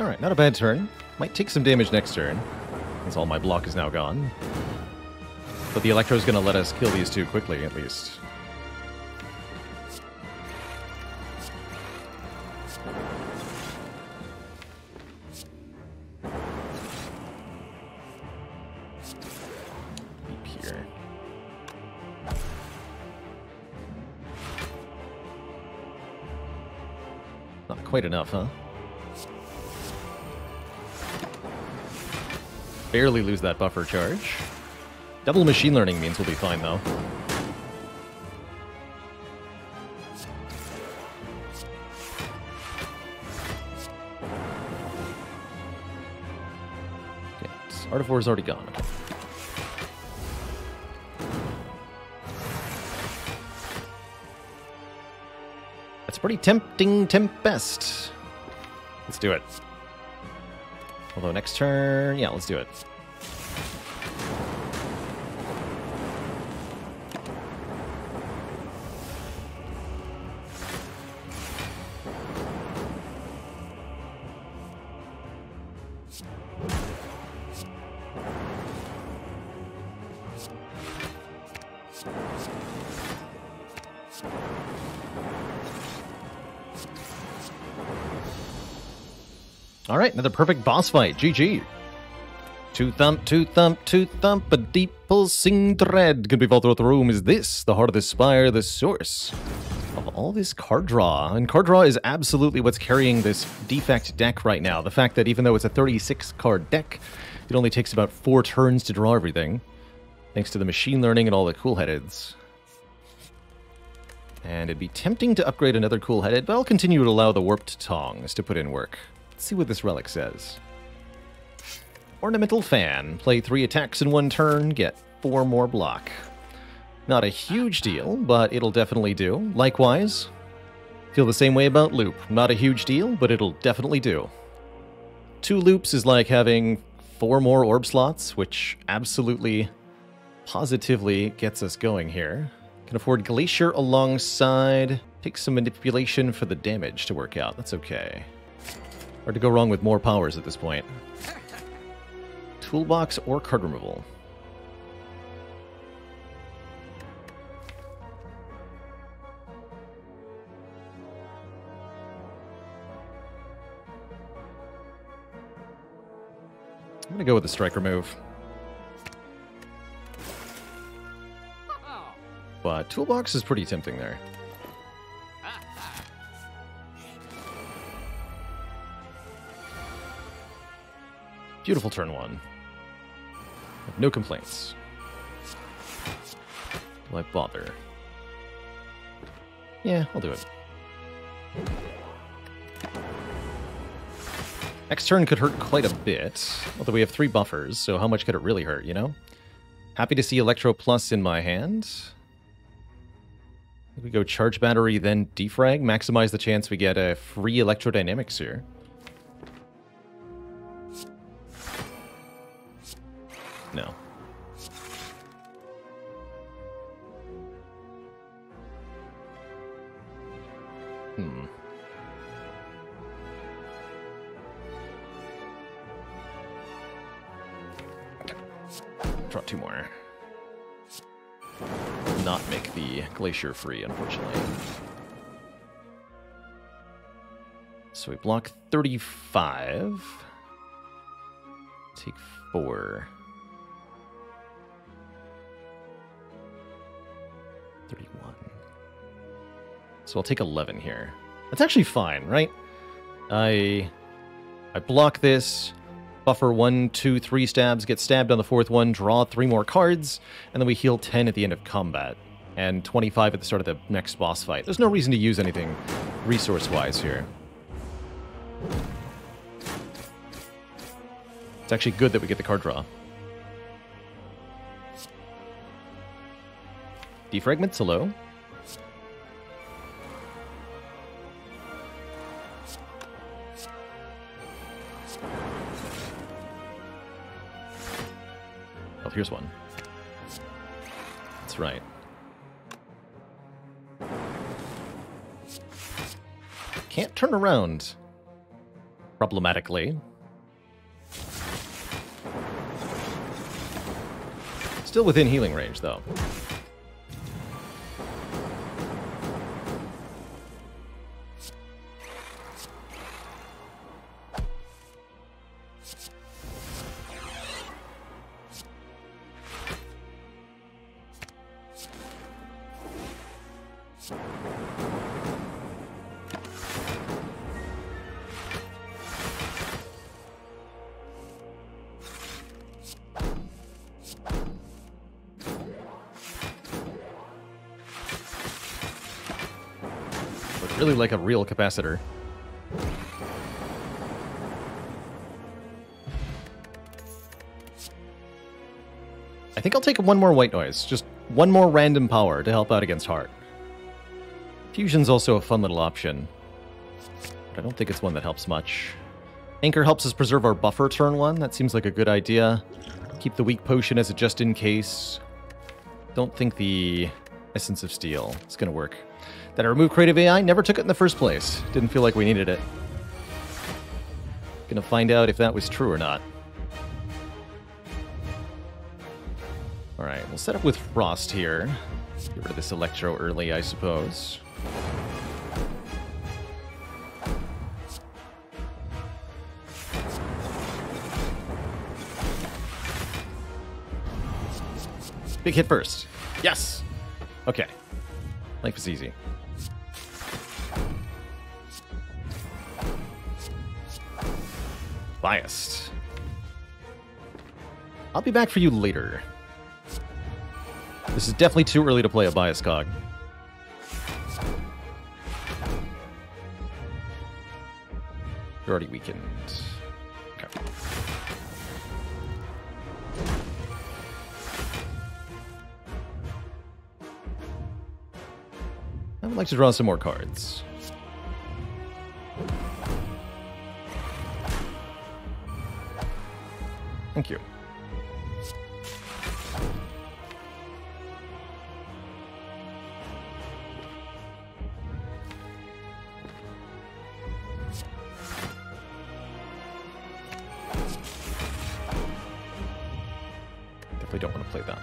Alright, not a bad turn. Might take some damage next turn, since all my block is now gone. But the Electro's gonna let us kill these two quickly, at least. Not quite enough, huh? Barely lose that buffer charge. Double machine learning means we'll be fine, though. Okay, Artivore is already gone. That's pretty tempting, Tempest. Let's do it. Although next turn, yeah, let's do it. Alright, another perfect boss fight. GG. Two thump, two thump, two thump, a deep pulsing thread could be felt throughout the room. Is this the heart of the spire, the source of all this card draw? And card draw is absolutely what's carrying this Defect deck right now. The fact that even though it's a 36-card deck, it only takes about 4 turns to draw everything, thanks to the machine learning and all the cool-headeds. And it'd be tempting to upgrade another cool-headed, but I'll continue to allow the Warped Tongs to put in work. Let's see what this relic says. Ornamental Fan. Play 3 attacks in 1 turn, get 4 more block. Not a huge deal, but it'll definitely do. Likewise, feel the same way about Loop. Not a huge deal, but it'll definitely do. 2 loops is like having 4 more orb slots, which absolutely, positively gets us going here. Can afford Glacier alongside. Takes some manipulation for the damage to work out. That's okay. Hard to go wrong with more powers at this point. Toolbox or card removal. I'm gonna go with the strike remove. But toolbox is pretty tempting there. Beautiful turn 1. No complaints. Will I bother? Yeah, I'll do it. Next turn could hurt quite a bit, although we have 3 buffers, so how much could it really hurt, you know? Happy to see Electro Plus in my hand. We go Charge Battery, then Defrag. Maximize the chance we get a free Electrodynamics here. No. Draw 2 more. Not make the Glacier free, unfortunately. So we block 35. Take 4. 31. So I'll take 11 here. That's actually fine, right? I block this, buffer 1, 2, 3 stabs, get stabbed on the 4th one, draw 3 more cards, and then we heal 10 at the end of combat, and 25 at the start of the next boss fight. There's no reason to use anything resource-wise here. It's actually good that we get the card draw. Defragment, hello. Oh, here's one. That's right. Can't turn around. Problematically. Still within healing range, though. Really like a real capacitor. I think I'll take one more white noise. Just one more random power to help out against heart. Fusion's also a fun little option. But I don't think it's one that helps much. Anchor helps us preserve our buffer turn one. That seems like a good idea. Keep the weak potion as a just in case. Don't think the Essence of Steel is going to work. That I removed Creative AI, never took it in the first place. Didn't feel like we needed it. Gonna find out if that was true or not. Alright, we'll set up with Frost here. Get rid of this Electro early, I suppose. Big hit first. Yes! Okay. Life is easy. Biased. I'll be back for you later. This is definitely too early to play a Bias Cog. You're already weakened. Okay. I would like to draw some more cards. Thank you. Definitely don't want to play that.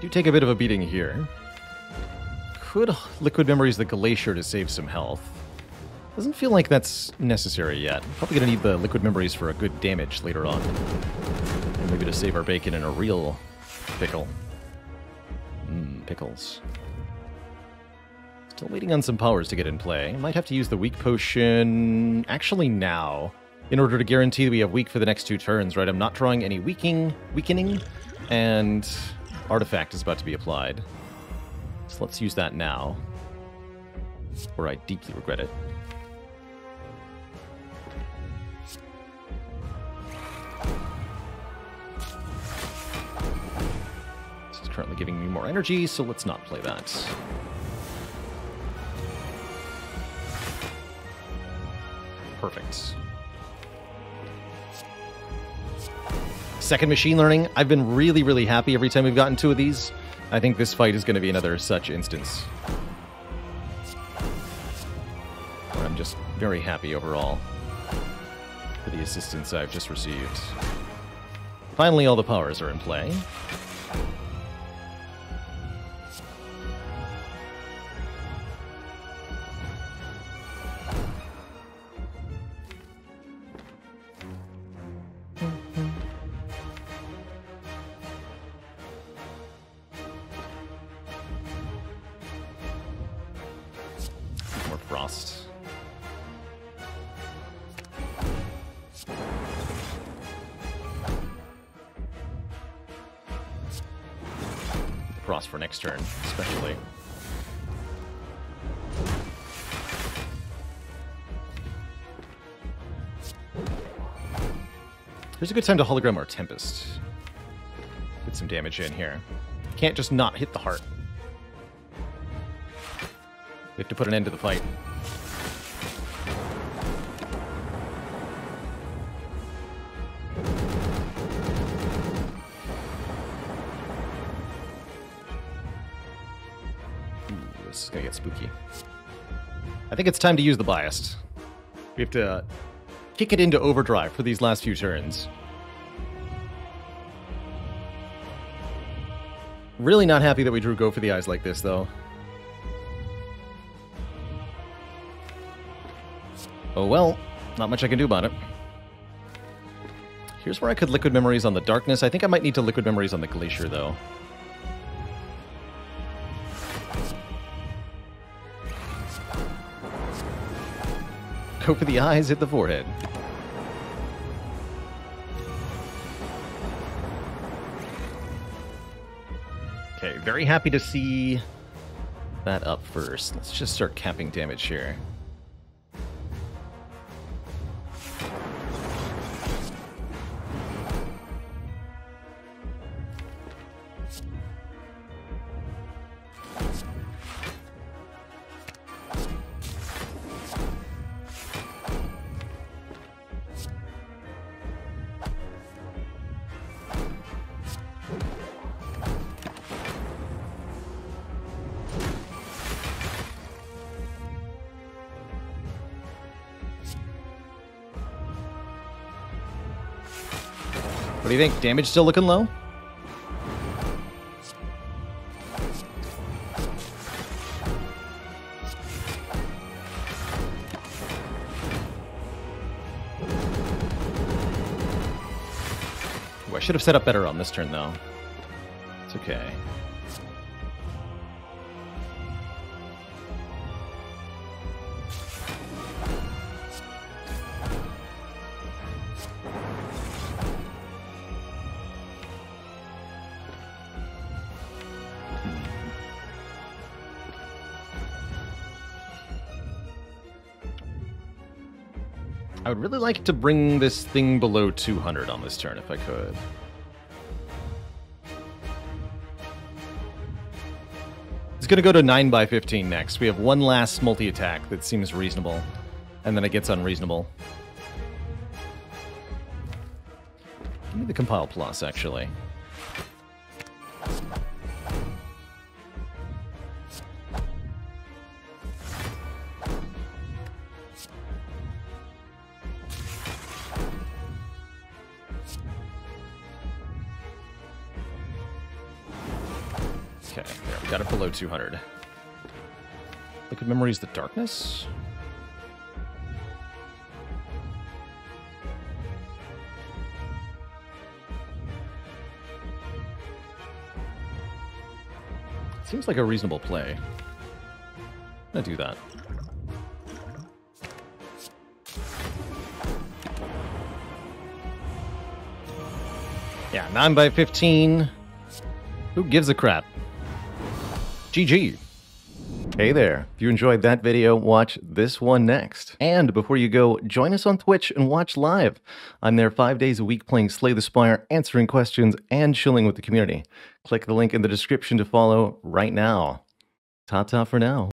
Do take a bit of a beating here. Could Liquid Memories the Glacier to save some health. Doesn't feel like that's necessary yet. Probably going to need the Liquid Memories for a good damage later on. And maybe to save our bacon in a real pickle. Mmm, pickles. Still waiting on some powers to get in play. Might have to use the Weak Potion actually now. In order to guarantee that we have Weak for the next two turns, right? I'm not drawing any weakening, and Artifact is about to be applied. So let's use that now, or I deeply regret it. This is currently giving me more energy, so let's not play that. Perfect. Second machine learning. I've been really, really happy every time we've gotten two of these. I think this fight is going to be another such instance. Where I'm just very happy overall for the assistance I've just received. Finally, all the powers are in play. across for next turn, especially. There's a good time to hologram our Tempest. Get some damage in here. Can't just not hit the heart. We have to put an end to the fight. Ooh, this is gonna get spooky. I think it's time to use the biased. We have to kick it into overdrive for these last few turns. Really not happy that we drew Go-For-The-Eyes like this, though. Oh well, not much I can do about it. Here's where I could Liquid Memories on the Darkness. I think I might need to Liquid Memories on the Glacier, though. Go-For-The-Eyes, hit the forehead. Okay, very happy to see that up first. Let's just start capping damage here. What do you think? Damage still looking low? Ooh, I should have set up better on this turn, though. It's okay. I would really like to bring this thing below 200 on this turn if I could. It's going to go to 9x15 next. We have one last multi-attack that seems reasonable, and then it gets unreasonable. Give me the Compile Plus, actually. Okay, there, we got it below 200. Liquid Memories, the Darkness? Seems like a reasonable play. I'm gonna do that. Yeah, 9x15. Who gives a crap? GG. Hey there. If you enjoyed that video, watch this one next. And before you go, join us on Twitch and watch live. I'm there 5 days a week playing Slay the Spire, answering questions, and chilling with the community. Click the link in the description to follow right now. Ta-ta for now.